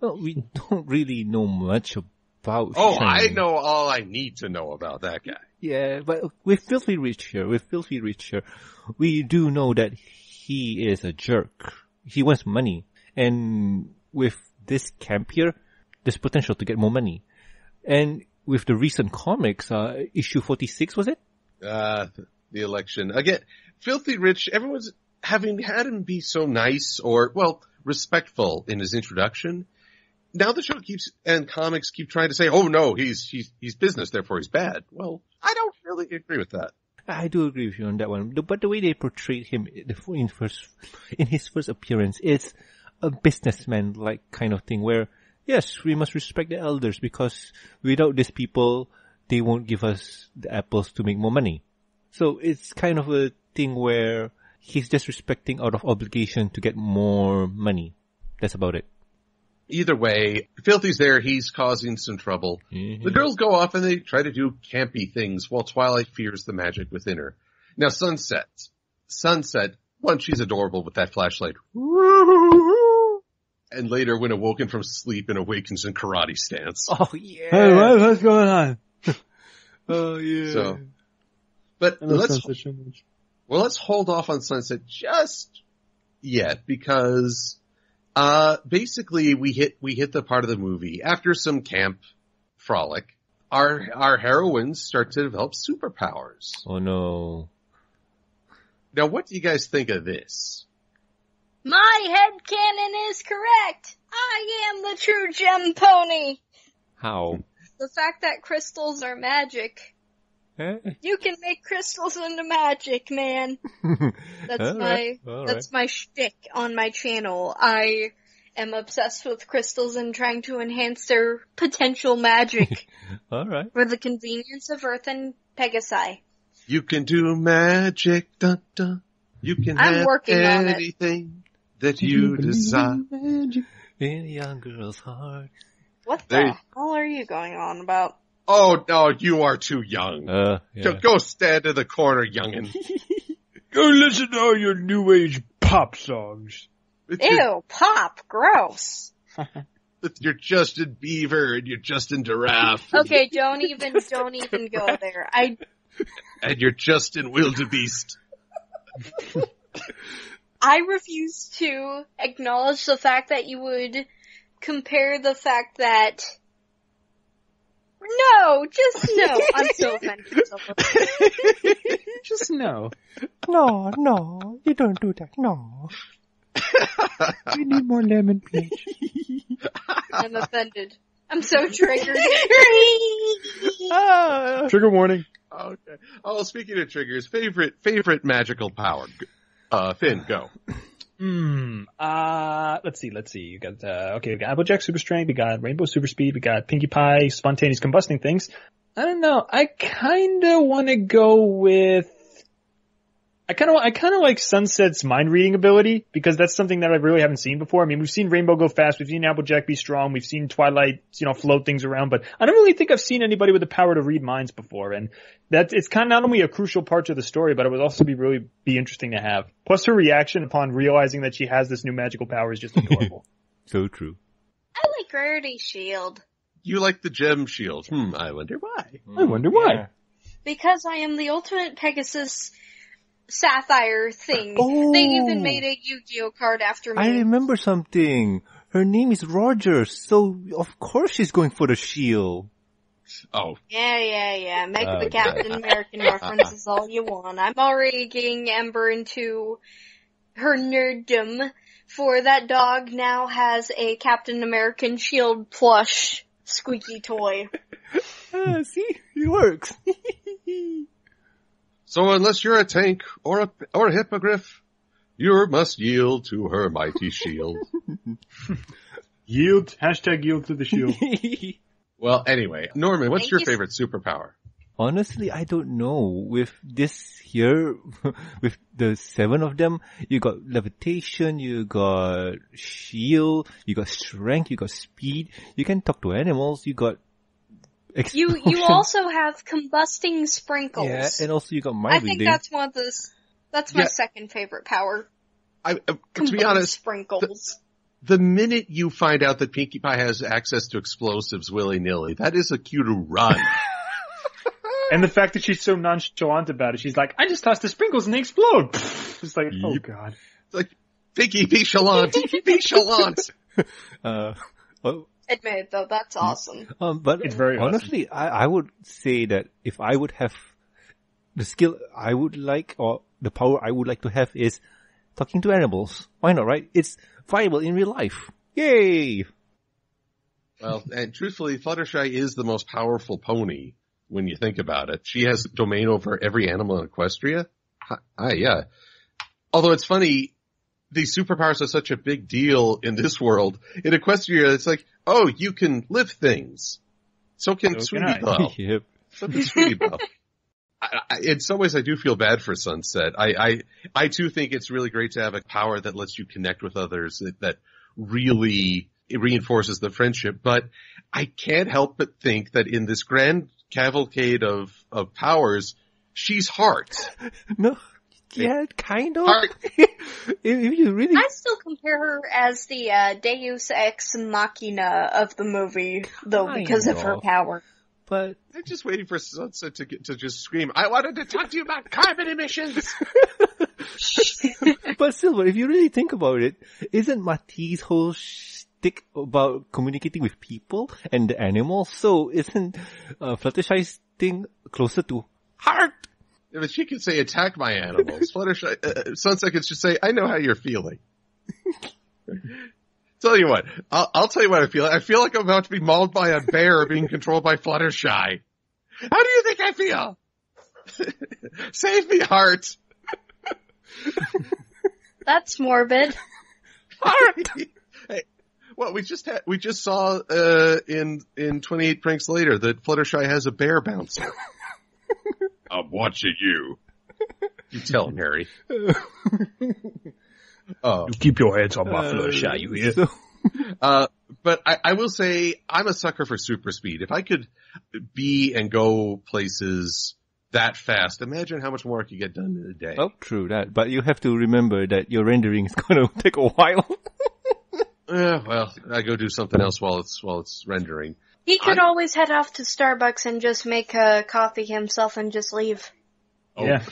Well, we don't really know much about Oh, Shining. I know all I need to know about that guy. Yeah, but with Filthy Rich here, with Filthy Rich here, we do know that he is a jerk. He wants money. And with this camp here, there's potential to get more money. And with the recent comics, uh, issue forty-six, was it? Uh, the election. Again, Filthy Rich, everyone's having had him be so nice or, well, respectful in his introduction. Now the show keeps, and comics keep trying to say, oh no, he's, he's, he's business, therefore he's bad. Well, I don't really agree with that. I do agree with you on that one. But the way they portrayed him in first, in his first appearance, it's a businessman-like kind of thing where, yes, we must respect the elders because without these people, they won't give us the apples to make more money. So it's kind of a thing where he's just respecting out of obligation to get more money. That's about it. Either way, Filthy's there, he's causing some trouble. Mm-hmm. The girls go off and they try to do campy things while Twilight fears the magic within her. Now Sunset. Sunset, one, she's adorable with that flashlight. And later, when awoken from sleep and awakens in karate stance. Oh, yeah. Hey, what, what's going on? Oh, yeah. So, but let's, well, let's hold off on Sunset just yet because, uh, basically we hit, we hit the part of the movie after some camp frolic. Our, our heroines start to develop superpowers. Oh, no. Now, what do you guys think of this? My headcanon is correct! I am the true gem pony! How? The fact that crystals are magic. Eh? You can make crystals into magic, man. That's my right. that's right. my shtick on my channel. I am obsessed with crystals and trying to enhance their potential magic. All right. For the convenience of Earth and Pegasi. You can do magic, dun dun. You can I'm have working anything on it. That you desire in a young girl's heart. What the they... hell are you going on about? Oh, no, you are too young. Uh, yeah. So go stand in the corner, youngin'. Go listen to all your new age pop songs. With Ew, your... pop, gross. With your Justin Bieber and your Justin Giraffe. Okay, don't even, don't even go there. I. And your Justin Wildebeest. I refuse to acknowledge the fact that you would compare the fact that no, just no. I'm so offended. Just no. No, no, you don't do that. No. We need more lemon, please. I'm offended. I'm so triggered. Ah, trigger warning. Okay. Oh, speaking of triggers, favorite favorite magical power. Uh, Finn, go. Hmm. Uh, let's see. Let's see. You got uh, okay. We got Applejack super strength. We got Rainbow super speed. We got Pinkie Pie spontaneous combusting things. I don't know. I kind of want to go with. I kind of I kind of like Sunset's mind reading ability because that's something that I really haven't seen before. I mean, we've seen Rainbow go fast, we've seen Applejack be strong, we've seen Twilight, you know, float things around, but I don't really think I've seen anybody with the power to read minds before. And that's it's kind of not only a crucial part to the story, but it would also be really be interesting to have. Plus, her reaction upon realizing that she has this new magical power is just adorable. So true. I like Rarity's shield. You like the gem shield? Hmm. I wonder why. I wonder why. Yeah. Because I am the ultimate Pegasus. Sapphire thing. Oh, they even made a Yu-Gi-Oh card after me. I remember something. Her name is Rogers, so of course she's going for the shield. Oh. Yeah, yeah, yeah. Make uh, the Captain American references all you want. I'm already getting Ember into her nerddom for that dog now has a Captain American shield plush squeaky toy. uh, see? It works. So unless you're a tank or a or a hippogriff, you must yield to her mighty shield. Yield, hashtag yield to the shield. Well, anyway, Norman, what's Thank your you favorite so- superpower? Honestly, I don't know. With this here, with the seven of them, you got levitation, you got shield, you got strength, you got speed, you can talk to animals, you got explosion. You you also have combusting sprinkles. Yeah, and also you got my I think reading. that's one of the, that's my yeah. second favorite power. I, uh, to be honest, sprinkles. The, the minute you find out that Pinkie Pie has access to explosives willy-nilly, that is a cue to run. And the fact that she's so nonchalant about it, she's like, I just toss the sprinkles and they explode. It's like, oh, God. It's like, Pinkie, be chalant. Be chalant. Uh, well, Admit it, though, that's awesome. Um, but it's very honestly, awesome. I, I would say that if I would have the skill I would like, or the power I would like to have is talking to animals. Why not, right? It's viable in real life. Yay! Well, and truthfully, Fluttershy is the most powerful pony. When you think about it, she has domain over every animal in Equestria. Ah, yeah. Although it's funny, these superpowers are such a big deal in this world. In Equestria, it's like, oh, you can lift things. So can so Sweetie can Belle. Yep. So can Sweetie Belle. I, I, in some ways, I do feel bad for Sunset. I, I, I too think it's really great to have a power that lets you connect with others, that, that really reinforces the friendship. But I can't help but think that in this grand cavalcade of, of powers, she's Heart. No, yeah, kind of. Heart. if, if you really... I still compare her as the uh, Deus Ex Machina of the movie, though, kind because of. of her power. But I'm just waiting for Sunset to get, to just scream, I wanted to talk to you about carbon emissions! But Silver, if you really think about it, isn't Matisse whole sh- Think about communicating with people and the animals, so isn't uh, Fluttershy's thing closer to Heart? Yeah, but she can say, attack my animals. Fluttershy, uh, Sunset can just say, I know how you're feeling. Tell you what, I'll, I'll tell you what I feel. I feel like I'm about to be mauled by a bear being controlled by Fluttershy. How do you think I feel? Save me, Heart. That's morbid. Heart! Hey. Well, we just had, we just saw uh, in in twenty-eight Pranks Later that Fluttershy has a bear bouncer. I'm watching you. You tell him, Harry. Uh, you keep your hands on my uh, Fluttershy, you hear? So... uh, but I, I will say I'm a sucker for super speed. If I could be and go places that fast, imagine how much more I could get done in a day. Oh, true that. But you have to remember that your rendering is going to take a while. Uh, well, I go do something else while it's while it's rendering. He could I... always head off to Starbucks and just make a coffee himself and just leave. Oh, yeah,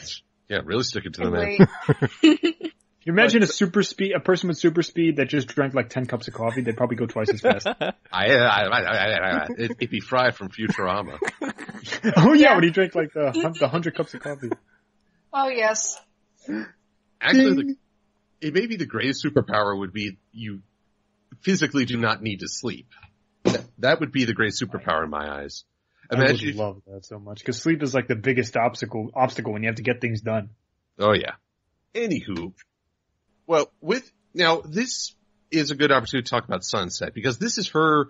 yeah really stick it to and the man. You imagine but, a super speed, a person with super speed that just drank like ten cups of coffee, they'd probably go twice as fast. I, I, I, I, I, it'd be Fry from Futurama. Oh yeah, yeah, when he drank like the the hundred cups of coffee. Oh yes. Actually, the, it may be the greatest superpower would be you. Physically do not need to sleep. That would be the great superpower in my eyes. Imagine I would love that so much, because sleep is like the biggest obstacle obstacle when you have to get things done. Oh, yeah. Anywho, well, with now, this is a good opportunity to talk about Sunset, because this is her,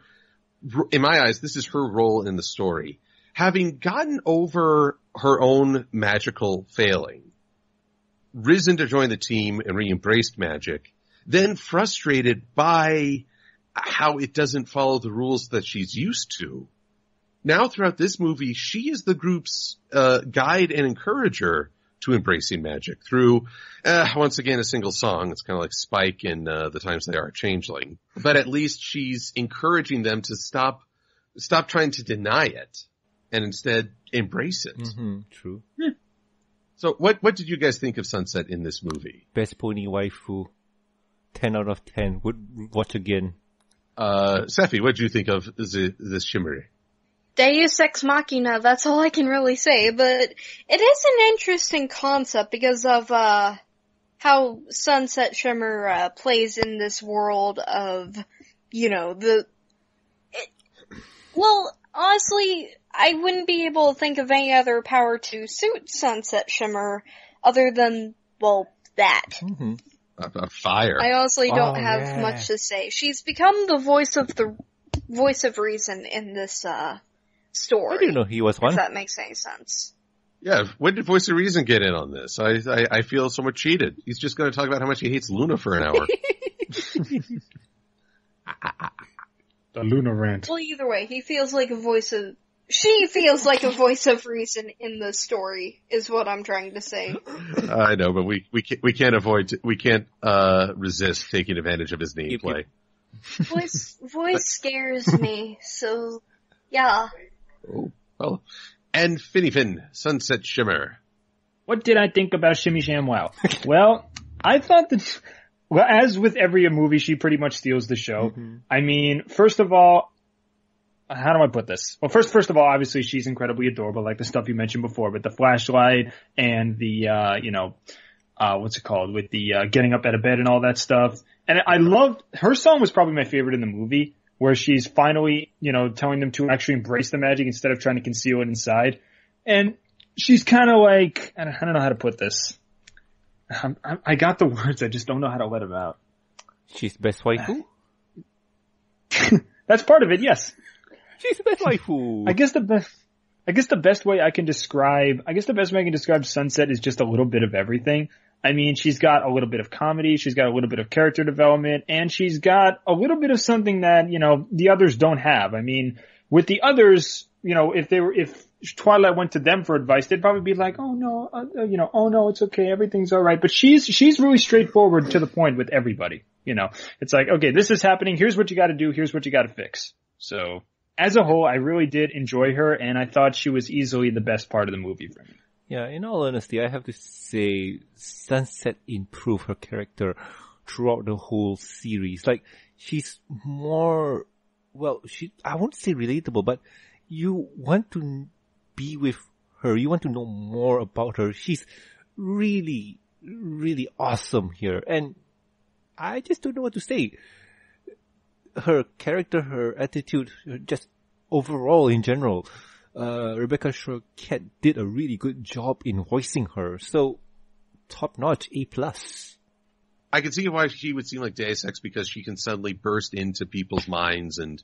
in my eyes, this is her role in the story. Having gotten over her own magical failing, risen to join the team and re-embraced magic, then frustrated by how it doesn't follow the rules that she's used to. Now throughout this movie, she is the group's uh, guide and encourager to embracing magic through, uh, once again, a single song. It's kind of like Spike in uh, The Times They Are Changeling. But at least she's encouraging them to stop stop trying to deny it and instead embrace it. Mm-hmm, true. Yeah. So what, what did you guys think of Sunset in this movie? Best pony waifu. ten out of ten. Would watch again. Uh, Safi, what do you think of the, the Shimmery? Deus Ex Machina, that's all I can really say, but it is an interesting concept because of uh, how Sunset Shimmer uh, plays in this world of, you know, the... It, well, honestly, I wouldn't be able to think of any other power to suit Sunset Shimmer other than, well, that. Mm-hmm. Fire. I honestly don't oh, have yeah. much to say. She's become the voice of the voice of reason in this uh, story. I didn't know he was one. If that makes any sense. Yeah, when did Voice of Reason get in on this? I I, I feel somewhat cheated. He's just going to talk about how much he hates Luna for an hour. The Luna rant. Well, either way, he feels like a voice of... She feels like a voice of reason in the story, is what I'm trying to say. Uh, I know, but we we can't, we can't avoid... We can't uh, resist taking advantage of his nameplate. Voice, voice scares me, so... Yeah. Oh, well... And Finny Fin, Sunset Shimmer. What did I think about Shimmy Sham Wow? Well, I thought that, well, as with every movie, she pretty much steals the show. Mm-hmm. I mean, first of all, how do I put this? Well, first, first of all, obviously she's incredibly adorable, like the stuff you mentioned before, with the flashlight and the, uh, you know, uh, what's it called? With the, uh, getting up out of bed and all that stuff. And I loved, her song was probably my favorite in the movie, where she's finally, you know, telling them to actually embrace the magic instead of trying to conceal it inside. And she's kind of like, I don't, I don't know how to put this. I'm, I'm, I got the words, I just don't know how to let them out. She's best waifu? That's part of it, yes. She's the best waifu. I guess the best, I guess the best way I can describe, I guess the best way I can describe Sunset is just a little bit of everything. I mean, she's got a little bit of comedy, she's got a little bit of character development, and she's got a little bit of something that, you know, the others don't have. I mean, with the others, you know, if they were, if Twilight went to them for advice, they'd probably be like, oh no, uh, you know, oh no, it's okay, everything's alright. But she's, she's really straightforward to the point with everybody, you know. It's like, okay, this is happening, here's what you gotta do, here's what you gotta fix. So, as a whole, I really did enjoy her, and I thought she was easily the best part of the movie for me. Yeah, in all honesty, I have to say Sunset improved her character throughout the whole series. Like, she's more, well, she, I won't say relatable, but you want to be with her. You want to know more about her. She's really, really awesome here. And I just don't know what to say. Her character, her attitude, just overall in general. Uh, Rebecca Shercat did a really good job in voicing her, so top-notch, A+. I can see why she would seem like Deus Ex, because she can suddenly burst into people's minds and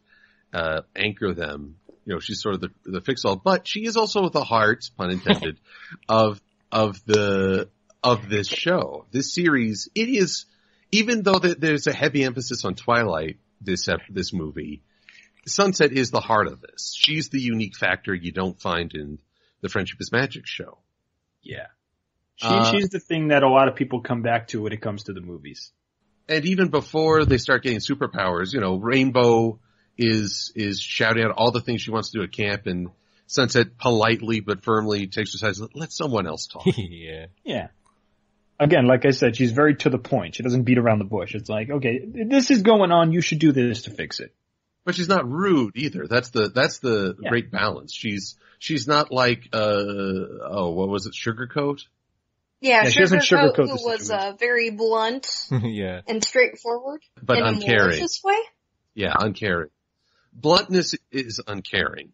uh, anchor them. You know, she's sort of the, the fix-all, but she is also the heart, pun intended, of of the of this show, this series. It is, even though th- there's a heavy emphasis on Twilight, this this movie. Sunset is the heart of this. She's the unique factor you don't find in the Friendship is Magic show. Yeah. She, uh, she's the thing that a lot of people come back to when it comes to the movies. And even before they start getting superpowers, you know, Rainbow is is shouting out all the things she wants to do at camp, and Sunset politely but firmly takes her side and let someone else talk. Yeah. Yeah. Again, like I said, she's very to the point. She doesn't beat around the bush. It's like, okay, this is going on. You should do this to fix it. But she's not rude either. That's the that's the yeah. great balance. She's she's not like uh oh what was it Sugarcoat? Yeah, yeah Sugarcoat sugarcoat who was uh, very blunt yeah. and straightforward, but in uncaring. A way. Yeah, uncaring. Bluntness is uncaring.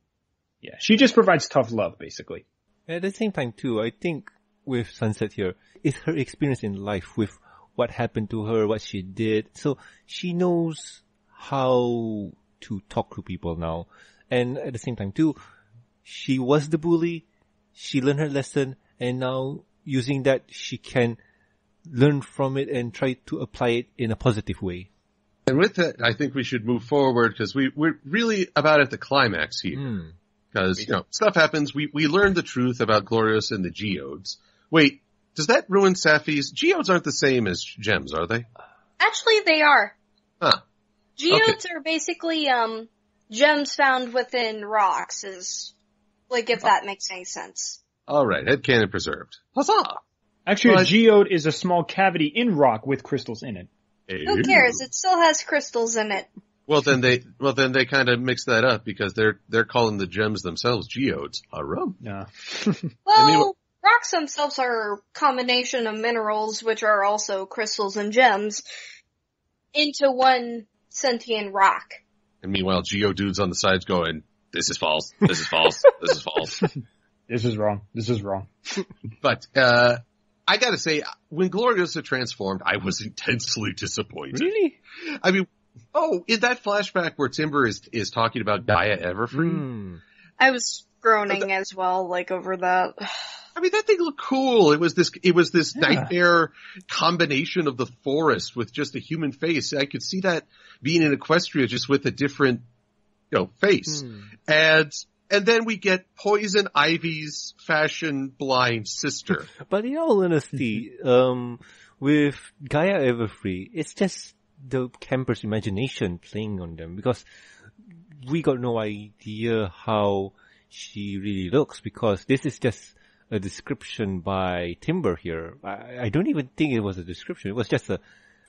Yeah, she just provides tough love basically. At the same time too, I think with Sunset here, it's her experience in life with what happened to her, what she did. So she knows how to talk to people now. And at the same time too, she was the bully, she learned her lesson, and now using that she can learn from it and try to apply it in a positive way. And with that, I think we should move forward because we, we're really about at the climax here. Because, mm. you know, stuff happens. We we learned the truth about Gloriosa and the geodes. Wait, does that ruin Sapphi's? Geodes aren't the same as gems, are they? Actually, they are. Huh. Geodes okay. are basically um gems found within rocks, is like if that makes any sense. All right, headcanon preserved. Huzzah! Actually, but a geode is a small cavity in rock with crystals in it. Hey. Who cares? It still has crystals in it. Well then they well then they kind of mix that up because they're they're calling the gems themselves geodes. Arum. Yeah. Well, I mean, rocks themselves are a combination of minerals, which are also crystals and gems, into one sentient rock. And meanwhile, Geodude's on the sides going, this is false, this is false, this is false. This is wrong, this is wrong. But, uh, I gotta say, when Gloriosa transformed, I was intensely disappointed. Really? I mean, Oh, is that flashback where Timber is is talking about Gaia Everfree? Mm. I was groaning that, as well, like, over that. I mean, that thing looked cool. It was this it was this yeah. nightmare combination of the forest with just a human face. I could see that being in Equestria, just with a different, you know, face. Mm. And and then we get Poison Ivy's fashion-blind sister. But in all honesty, um, with Gaia Everfree, it's just the camper's imagination playing on them, because we got no idea how she really looks, because this is just a description by Timber here. I, I don't even think it was a description. It was just a...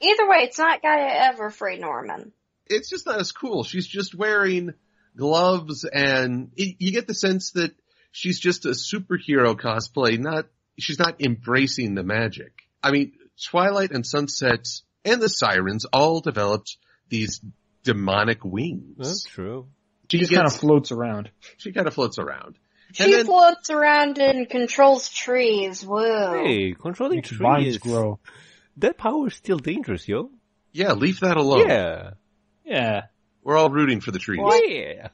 Either way, it's not Gaia Everfree, Norman. It's just not as cool. She's just wearing gloves, and it, you get the sense that she's just a superhero cosplay. Not She's not embracing the magic. I mean, Twilight and Sunset and the Sirens all developed these demonic wings. That's true. She, she just gets, kind of floats around. She kind of floats around. She then, floats around and controls trees. Whoa. Hey, controlling Makes trees. Grow. That power is still dangerous, yo. Yeah, leave that alone. Yeah. Yeah. We're all rooting for the trees. What? Yeah.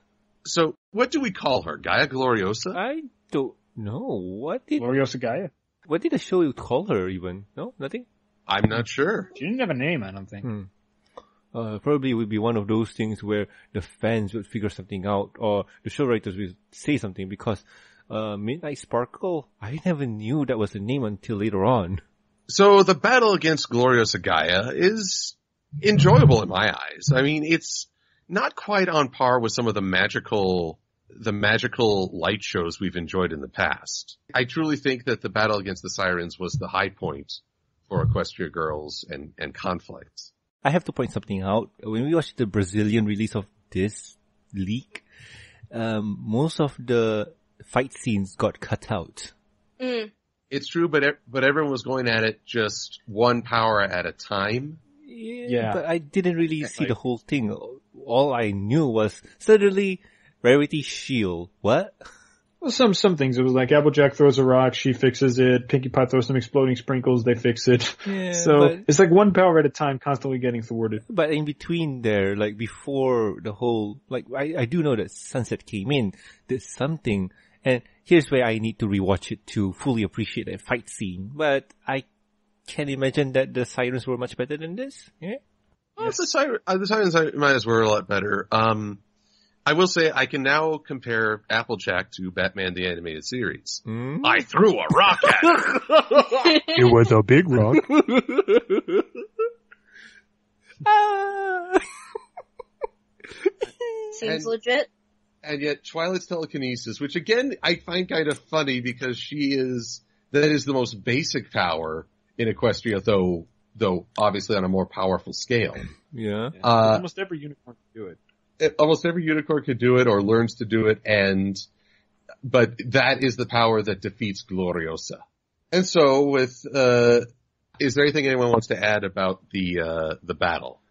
So, what do we call her? Gaia Gloriosa? I don't know. What did... Gloriosa Gaia? What did the show call her, even? No? Nothing? I'm not sure. She didn't have a name, I don't think. Hmm. Uh, probably would be one of those things where the fans would figure something out, or the show writers would say something, because uh, Midnight Sparkle, I never knew that was the name until later on. So the battle against Gloriosa Gaia is enjoyable in my eyes. I mean, it's not quite on par with some of the magical, the magical light shows we've enjoyed in the past. I truly think that the battle against the Sirens was the high point for Equestria Girls and, and conflicts. I have to point something out. When we watched the Brazilian release of this leak, um, most of the fight scenes got cut out. Mm. It's true, but but everyone was going at it just one power at a time. Yeah, yeah. But I didn't really see like, the whole thing. All I knew was suddenly Rarity shield. What? Well, some some things. It was like Applejack throws a rock, she fixes it. Pinkie Pie throws some exploding sprinkles, they fix it. Yeah, so but, it's like one power at a time, constantly getting thwarted. But in between there, like before the whole, like I, I do know that Sunset came in, did something, and here's where I need to rewatch it to fully appreciate that fight scene. But I can imagine that the Sirens were much better than this. Yeah, well, yes. the, siren, uh, the Sirens I, might as well were a lot better. Um. I will say I can now compare Applejack to Batman the Animated Series. Mm? I threw a rock at her. It was a big rock. uh... Seems and, legit. And yet Twilight's telekinesis, which again I find kind of funny because she is, that is the most basic power in Equestria, though, though obviously on a more powerful scale. Yeah. yeah. Uh, almost every unicorn can do it. It, almost every unicorn could do it or learns to do it, and but that is the power that defeats Gloriosa. And so, with uh, is there anything anyone wants to add about the uh, the battle?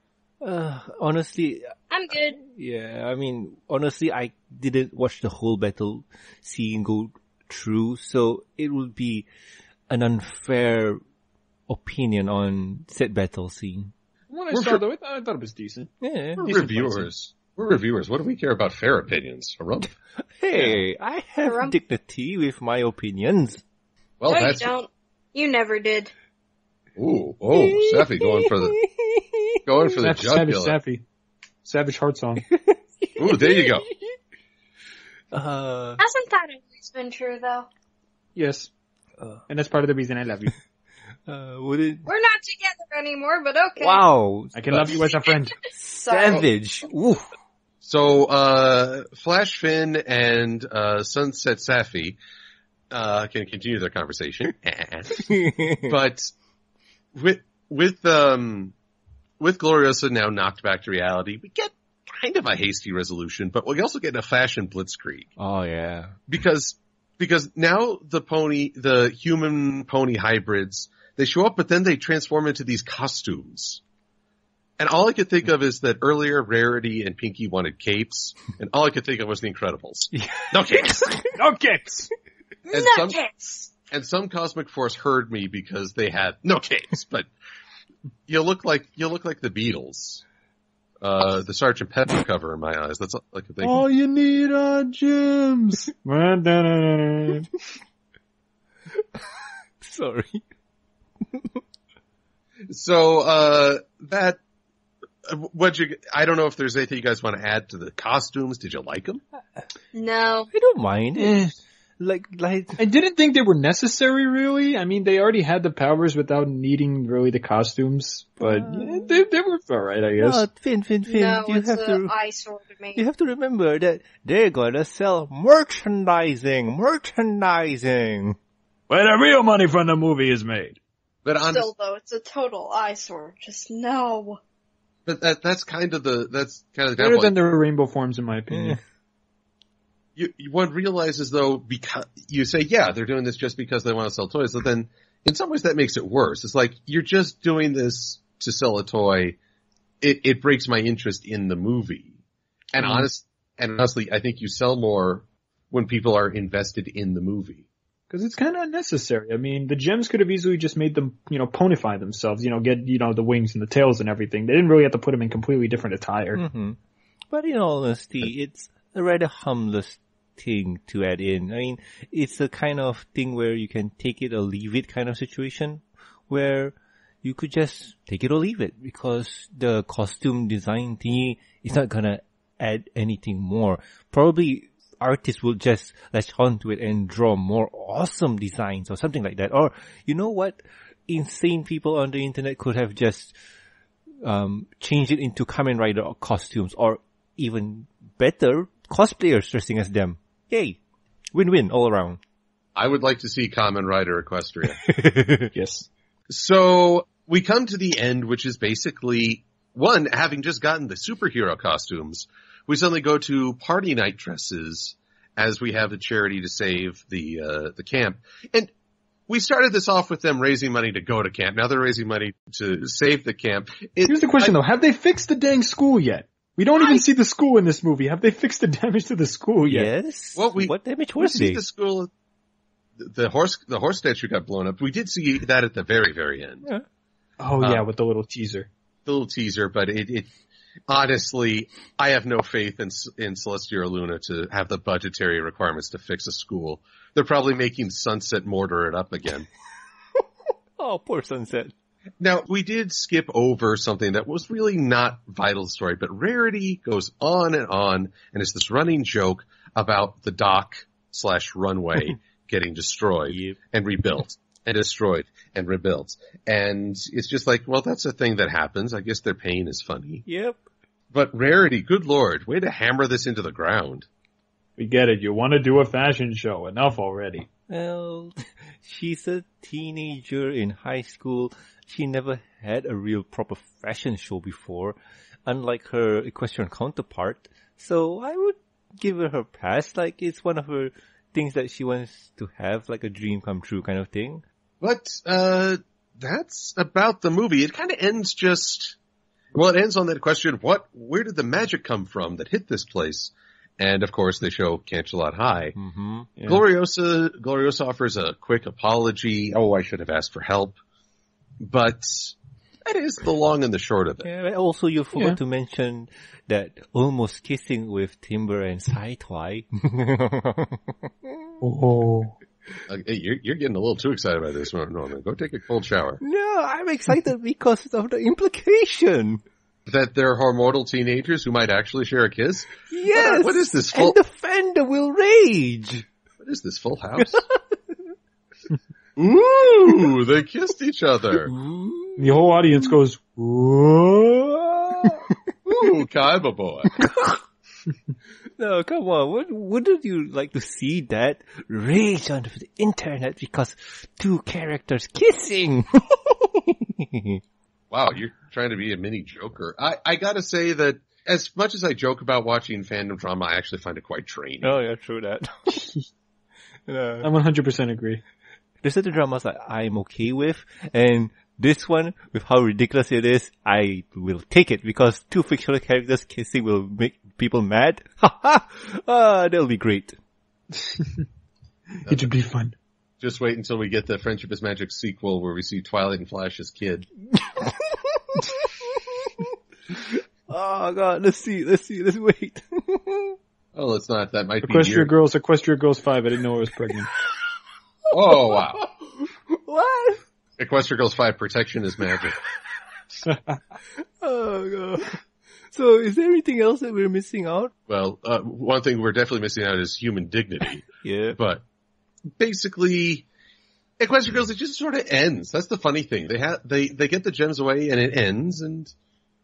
Uh, honestly, I'm good. Uh, yeah, I mean, honestly, I didn't watch the whole battle scene go through, so it would be an unfair opinion on said battle scene. When I We're saw for, though, I thought, I thought it was decent. Yeah, We're reviewers. We're reviewers. What do we care about fair opinions? Harumph. Hey, yeah. I have Harumph. dignity with my opinions. Well, no, that's... you don't. You never did. Ooh, oh, Sappy going for the going for Sappy, the jugular. Sappy, Savage Heart Song. Ooh, there you go. Uh, Hasn't that always been true, though? Yes, uh, and that's part of the reason I love you. Uh, would it... We're not together anymore, but okay. Wow, I can love you as a friend. Savage. Ooh. So, uh, Flash Finn and, uh, Sunset Safi, uh, can continue their conversation. But with, with, um, with Gloriosa now knocked back to reality, we get kind of a hasty resolution, but we also get a fashion blitzkrieg. Oh, yeah. Because, because now the pony, the human pony hybrids, they show up, but then they transform into these costumes. And all I could think of is that earlier Rarity and Pinkie wanted capes, and all I could think of was the Incredibles. No capes! No capes! And no some, capes! And some cosmic force heard me because they had no capes, but you look like, you look like the Beatles. uh, the Sergeant Pepper cover in my eyes. That's all I could think. All you need are gems. Sorry. So, uh, that, what you, I don't know if there's anything you guys want to add to the costumes. Did you like them? No. I don't mind. Eh. Like, like, I didn't think they were necessary, really. I mean, they already had the powers without needing, really, the costumes. But uh, they, they were alright, I guess. No, Finn, Finn, Finn, no, you, have to, you have to remember that they're gonna sell merchandising, merchandising. Where the real money from the movie is made. But honest- Still, though, it's a total eyesore. Just no. But that, that's kind of the, that's kind of the Better than the rainbow forms, in my opinion. You, you, one realizes, though, because you say, yeah, they're doing this just because they want to sell toys, but then in some ways that makes it worse. It's like, you're just doing this to sell a toy. It, it breaks my interest in the movie. And, mm. honest, and honestly, I think you sell more when people are invested in the movie. Because it's kind of unnecessary. I mean, the gems could have easily just made them, you know, ponify themselves, you know, get, you know, the wings and the tails and everything. They didn't really have to put them in completely different attire. Mm-hmm. But in all honesty, it's a rather harmless thing to add in. I mean, it's a kind of thing where you can take it or leave it kind of situation where you could just take it or leave it because the costume design thingy is not gonna add anything more. Probably artists will just latch onto it and draw more awesome designs or something like that. Or, you know what? Insane people on the internet could have just um changed it into Kamen Rider costumes or even better, cosplayers dressing as them. Yay. Win-win all around. I would like to see Kamen Rider Equestria. Yes. So we come to the end, which is basically, one, having just gotten the superhero costumes, we suddenly go to party night dresses as we have the charity to save the uh, the camp. And we started this off with them raising money to go to camp. Now they're raising money to save the camp. It, Here's the question, I, though. Have they fixed the dang school yet? We don't even I, see the school in this movie. Have they fixed the damage to the school yet? Yes. Well, we, what damage was it? We see the school, the horse, the horse statue got blown up. We did see that at the very, very end. Yeah. Oh, um, yeah, with the little teaser. The little teaser, but it... it honestly, I have no faith in in Celestia or Luna to have the budgetary requirements to fix a school. They're probably making Sunset mortar it up again. Oh, poor Sunset. Now, we did skip over something that was really not vital to the story, but Rarity goes on and on, and it's this running joke about the dock slash runway getting destroyed yep. and rebuilt. And destroyed and rebuilt. And it's just like, well, that's a thing that happens. I guess their pain is funny. Yep. But Rarity, good lord, way to hammer this into the ground. We get it. You want to do a fashion show. Enough already. Well, she's a teenager in high school. She never had a real proper fashion show before, unlike her equestrian counterpart. So I would give her her pass. Like, it's one of her things that she wants to have, like a dream come true kind of thing. But, uh, that's about the movie. It kind of ends just, well, it ends on that question, what, where did the magic come from that hit this place? And of course they show Cancelot High. Mm-hmm. Yeah. Gloriosa, Gloriosa offers a quick apology. Oh, I should have asked for help. But that is the long and the short of it. Yeah, also you forgot yeah. to mention that almost kissing with Timber and Saitwai. Oh. Uh, hey, you're, you're getting a little too excited about this one, Norman. Go take a cold shower. No, I'm excited because of the implication that they're hormonal teenagers who might actually share a kiss. Yes. What, what is this? Full... And the fender will rage. What is this, Full House? Ooh, they kissed each other. Ooh. The whole audience goes, "Whoa, ooh, Kaiba boy." No, come on. Would, wouldn't you like to see that rage on the internet because two characters kissing? Wow, you're trying to be a mini Joker. I, I gotta say that as much as I joke about watching fandom drama, I actually find it quite draining. Oh yeah, true that. No. I one hundred percent agree. There's other dramas that I'm okay with, and this one, with how ridiculous it is, I will take it because two fictional characters kissing will make people mad. Ha ha! That'll be great. It should be fun. Just wait until we get the Friendship is Magic sequel where we see Twilight and Flash as kid. Oh god, let's see, let's see, let's wait. Oh, let's not. That might Equestria be Equestria Girls, Equestria Girls five. I didn't know it was pregnant. Oh, wow. What? Equestria Girls five, protection is magic. Oh, God. So is there anything else that we're missing out? Well, uh, one thing we're definitely missing out is human dignity. Yeah. But basically, Equestria Girls, it just sort of ends. That's the funny thing. They have, they, they get the gems away and it ends, and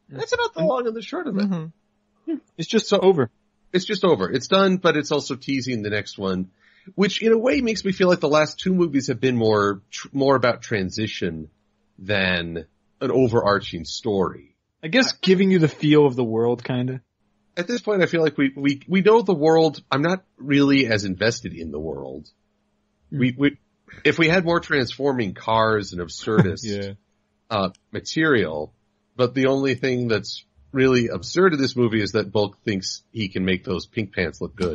that's about the long and the short of it. Mm-hmm. It's just so over. It's just over. It's done, but it's also teasing the next one, which in a way makes me feel like the last two movies have been more tr- more about transition than an overarching story. I guess giving you the feel of the world, kind of. At this point, I feel like we, we, we know the world. I'm not really as invested in the world. Mm. We, we If we had more transforming cars and absurdist yeah. uh, material, but the only thing that's really absurd in this movie is that Bulk thinks he can make those pink pants look good.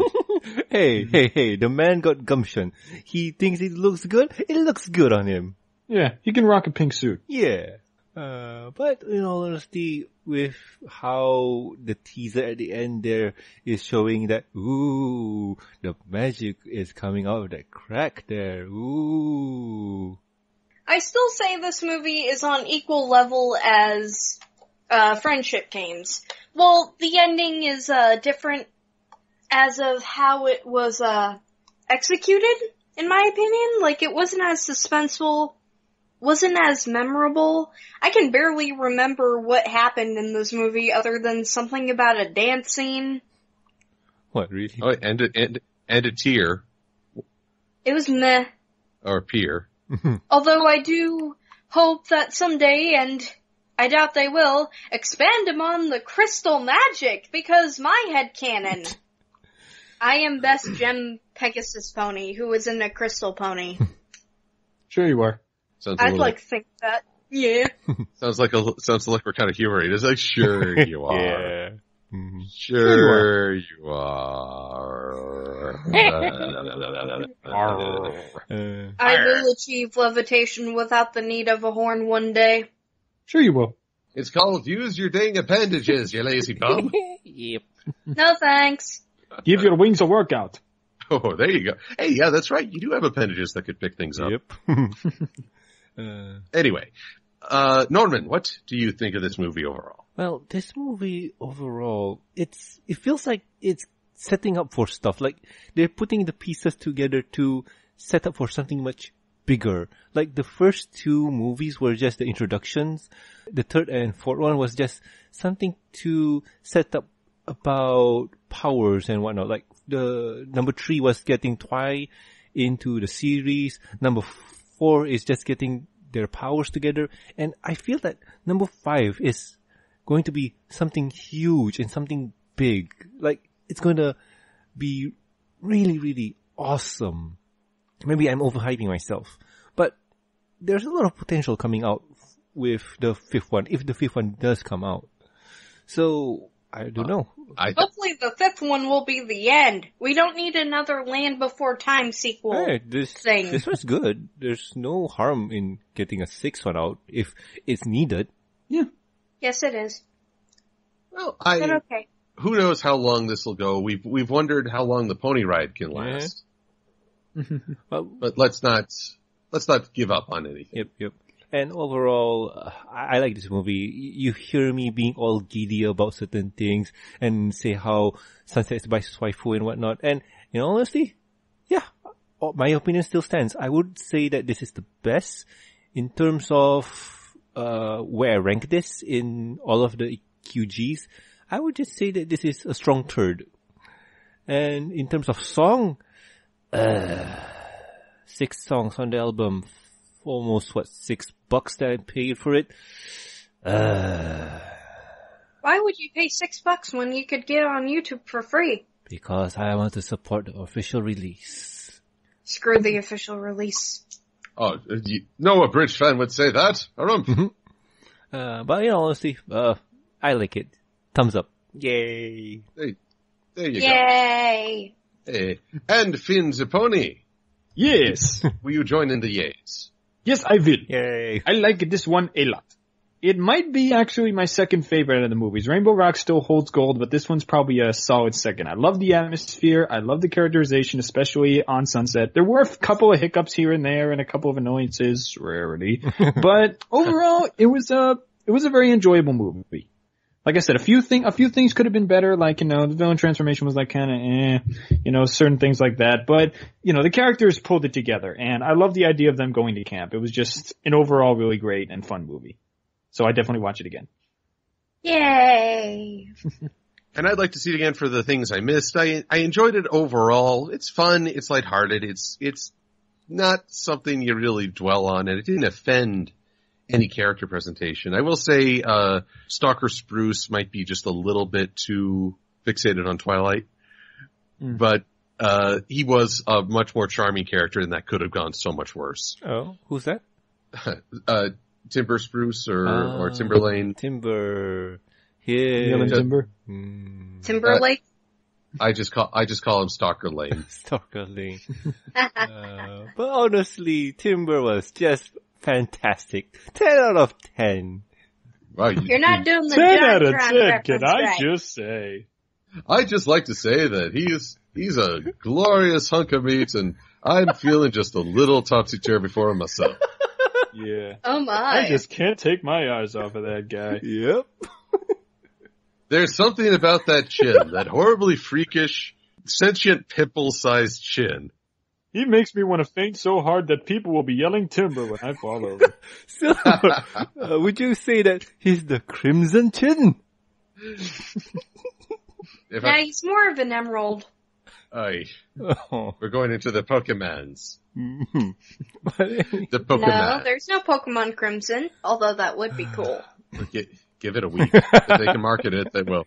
Hey, hey, hey, the man got gumption. He thinks it looks good. It looks good on him. Yeah, he can rock a pink suit. Yeah. Uh, but in all honesty, with how the teaser at the end there is showing that, ooh, the magic is coming out of that crack there. Ooh. I still say this movie is on equal level as uh, Friendship Games. Well, the ending is uh, different as of how it was uh executed, in my opinion. Like, it wasn't as suspenseful, wasn't as memorable. I can barely remember what happened in this movie other than something about a dance scene. What, really? Oh, and a, and, and a tear. It was meh. Or peer. Although I do hope that someday, and I doubt they will, expand upon the crystal magic, because my headcanon, I am best Gem Pegasus Pony, who is in a crystal pony. Sure you are. Sounds I'd little, like to think that. Yeah. Sounds like a sounds like we're kind of humoring. It's like, sure you are. Yeah. Mm-hmm. Sure you are. I will achieve levitation without the need of a horn one day. Sure you will. It's called use your dang appendages, you lazy bum. Yep. No thanks. Give your wings a workout. Oh, there you go. Hey, yeah, that's right. You do have appendages that could pick things up. Yep. uh, anyway, uh, Norman, what do you think of this movie overall? Well, this movie overall, it's it feels like it's setting up for stuff. Like, they're putting the pieces together to set up for something much bigger. Like, the first two movies were just the introductions. The third and fourth one was just something to set up about powers and whatnot. Like, the number three was getting Twi into the series. Number four is just getting their powers together. And I feel that number five is going to be something huge and something big. Like, it's going to be really, really awesome. Maybe I'm overhyping myself, but there's a lot of potential coming out with the fifth one, if the fifth one does come out. So, I don't know. I th- Hopefully the fifth one will be the end. We don't need another Land Before Time sequel hey, this, thing. This was good. There's no harm in getting a sixth one out if it's needed. Yeah. Yes, it is. Well, I... But okay. Who knows how long this will go. We've, we've wondered how long the pony ride can last. Yeah. Well, but let's not, let's not give up on anything. Yep, yep. And overall, uh, I, I like this movie. You hear me being all giddy about certain things and say how Sunset is by waifu and whatnot. And in all honesty, yeah, my opinion still stands. I would say that this is the best in terms of uh where I rank this in all of the Q Gs. I would just say that this is a strong third. And in terms of song, uh six songs on the album, almost, what, six bucks that I paid for it. Uh, Why would you pay six bucks when you could get on YouTube for free? Because I want to support the official release. Screw the official release. Oh, you, no abridged fan would say that. Mm-hmm. Uh, but, you know, honestly, uh, I like it. Thumbs up. Yay. Hey, there you yay. Go. Yay. Hey. And Finn Zipponi. Yes. Will you join in the yays? Yes, I will. Yay. I like this one a lot. It might be actually my second favorite of the movies. Rainbow Rock still holds gold, but this one's probably a solid second. I love the atmosphere. I love the characterization, especially on Sunset. There were a couple of hiccups here and there and a couple of annoyances, Rarity. But overall, it was a, it was a very enjoyable movie. Like I said, a few thing, a few things could have been better. Like, you know, the villain transformation was like kind of, eh, you know, certain things like that. But, you know, the characters pulled it together, and I love the idea of them going to camp. It was just an overall really great and fun movie. So I definitely watch it again. Yay! And I'd like to see it again for the things I missed. I I enjoyed it overall. It's fun. It's lighthearted. It's it's not something you really dwell on, and it didn't offend any character presentation. I will say uh Stalker Spruce might be just a little bit too fixated on Twilight, mm. but uh he was a much more charming character, and that could have gone so much worse. Oh, who's that? uh Timber Spruce or, uh, or Timberlane. Timber. Yeah. Timber. Mm. Timberlake? Uh, I just call, I just call him Stalker Lane. Stalker Lane. uh, but honestly, Timber was just fantastic. ten out of ten. Wow, you, You're not doing the ten out of ten, can I right. just say? I just like to say that he's, he's a glorious hunk of meat, and I'm feeling just a little topsy-turvy for him myself. Yeah. Oh my. I just can't take my eyes off of that guy. Yep. There's something about that chin, that horribly freakish, sentient pimple-sized chin. He makes me want to faint so hard that people will be yelling timber when I fall over. So, uh, would you say that he's the Crimson Chin? Yeah, I... he's more of an emerald. Aye. Oh. We're going into the Pokemons. The Pokemon. No, there's no Pokemon Crimson, although that would be cool. Give, give it a week. If they can market it, they will.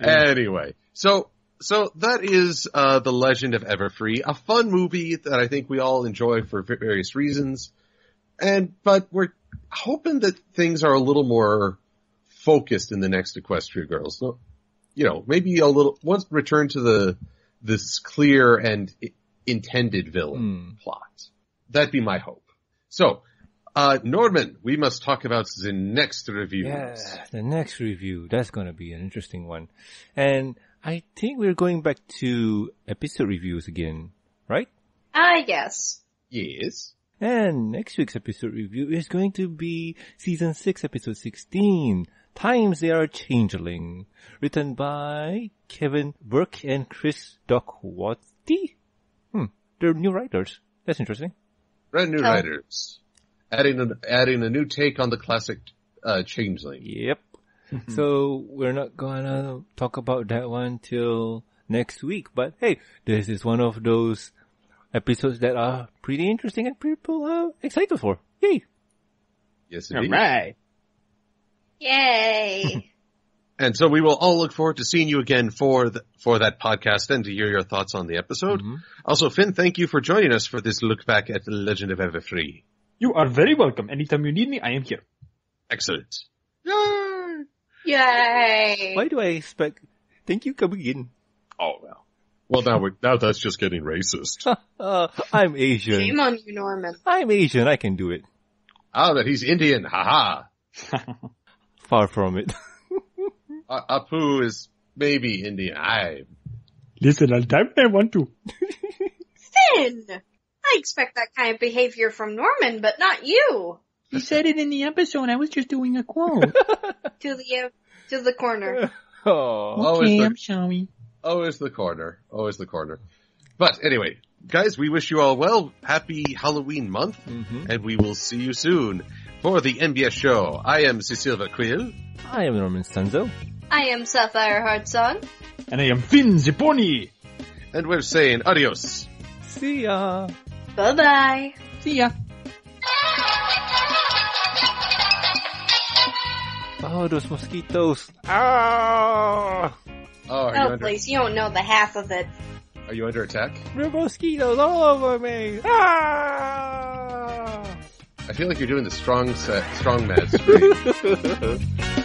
Anyway, so so that is uh, The Legend of Everfree, a fun movie that I think we all enjoy for various reasons, and but we're hoping that things are a little more focused in the next Equestria Girls. So, you know, maybe a little once return to the this clear and intended villain mm. plot. That'd be my hope. So, uh, Norman, we must talk about the next review. Yeah, the next review. That's going to be an interesting one. And I think we're going back to episode reviews again, right? Ah, uh, yes. Yes. And next week's episode review is going to be season six, episode sixteen. Times They Are a Changeling, written by Kevin Burke and Chris Dokwati. Hmm, they're new writers. That's interesting. Brand new oh. writers, adding a, adding a new take on the classic uh, Changeling. Yep. Mm-hmm. So we're not gonna talk about that one till next week. But hey, this is one of those episodes that are pretty interesting and people are excited for. Yay! Yes, indeed. All right. Yay! And so we will all look forward to seeing you again for the, for that podcast and to hear your thoughts on the episode. Mm-hmm. Also, Finn, thank you for joining us for this look back at The Legend of Everfree. You are very welcome. Anytime you need me, I am here. Excellent. Yay! Yay! Why do I expect thank you coming in? Oh, well. Well, now, we're, now that's just getting racist. uh, I'm Asian. Shame on you, Norman. I'm Asian. I can do it. Oh, but he's Indian. Ha ha. Far from it. uh, Apu is maybe Indian. I listen. I'll type I want to. Finn, I expect that kind of behavior from Norman, but not you. You said it in the episode. I was just doing a quote. to the uh, to the corner. Oh, okay, the, I'm sorry. Always the corner. Always the corner. But anyway, guys, we wish you all well. Happy Halloween month, mm-hmm. and we will see you soon. For the M B S show, I am Silver Quill. I am Norman Sanzo. I am Sapphire Heart Song. And I am Finn Zipponi. And we're saying adios. See ya. Bye-bye. See ya. Oh, those mosquitoes. Ah! Oh, are oh you under... please, you don't know the half of it. Are you under attack? There are mosquitoes all over me. Ah! I feel like you're doing the strong set, strong man.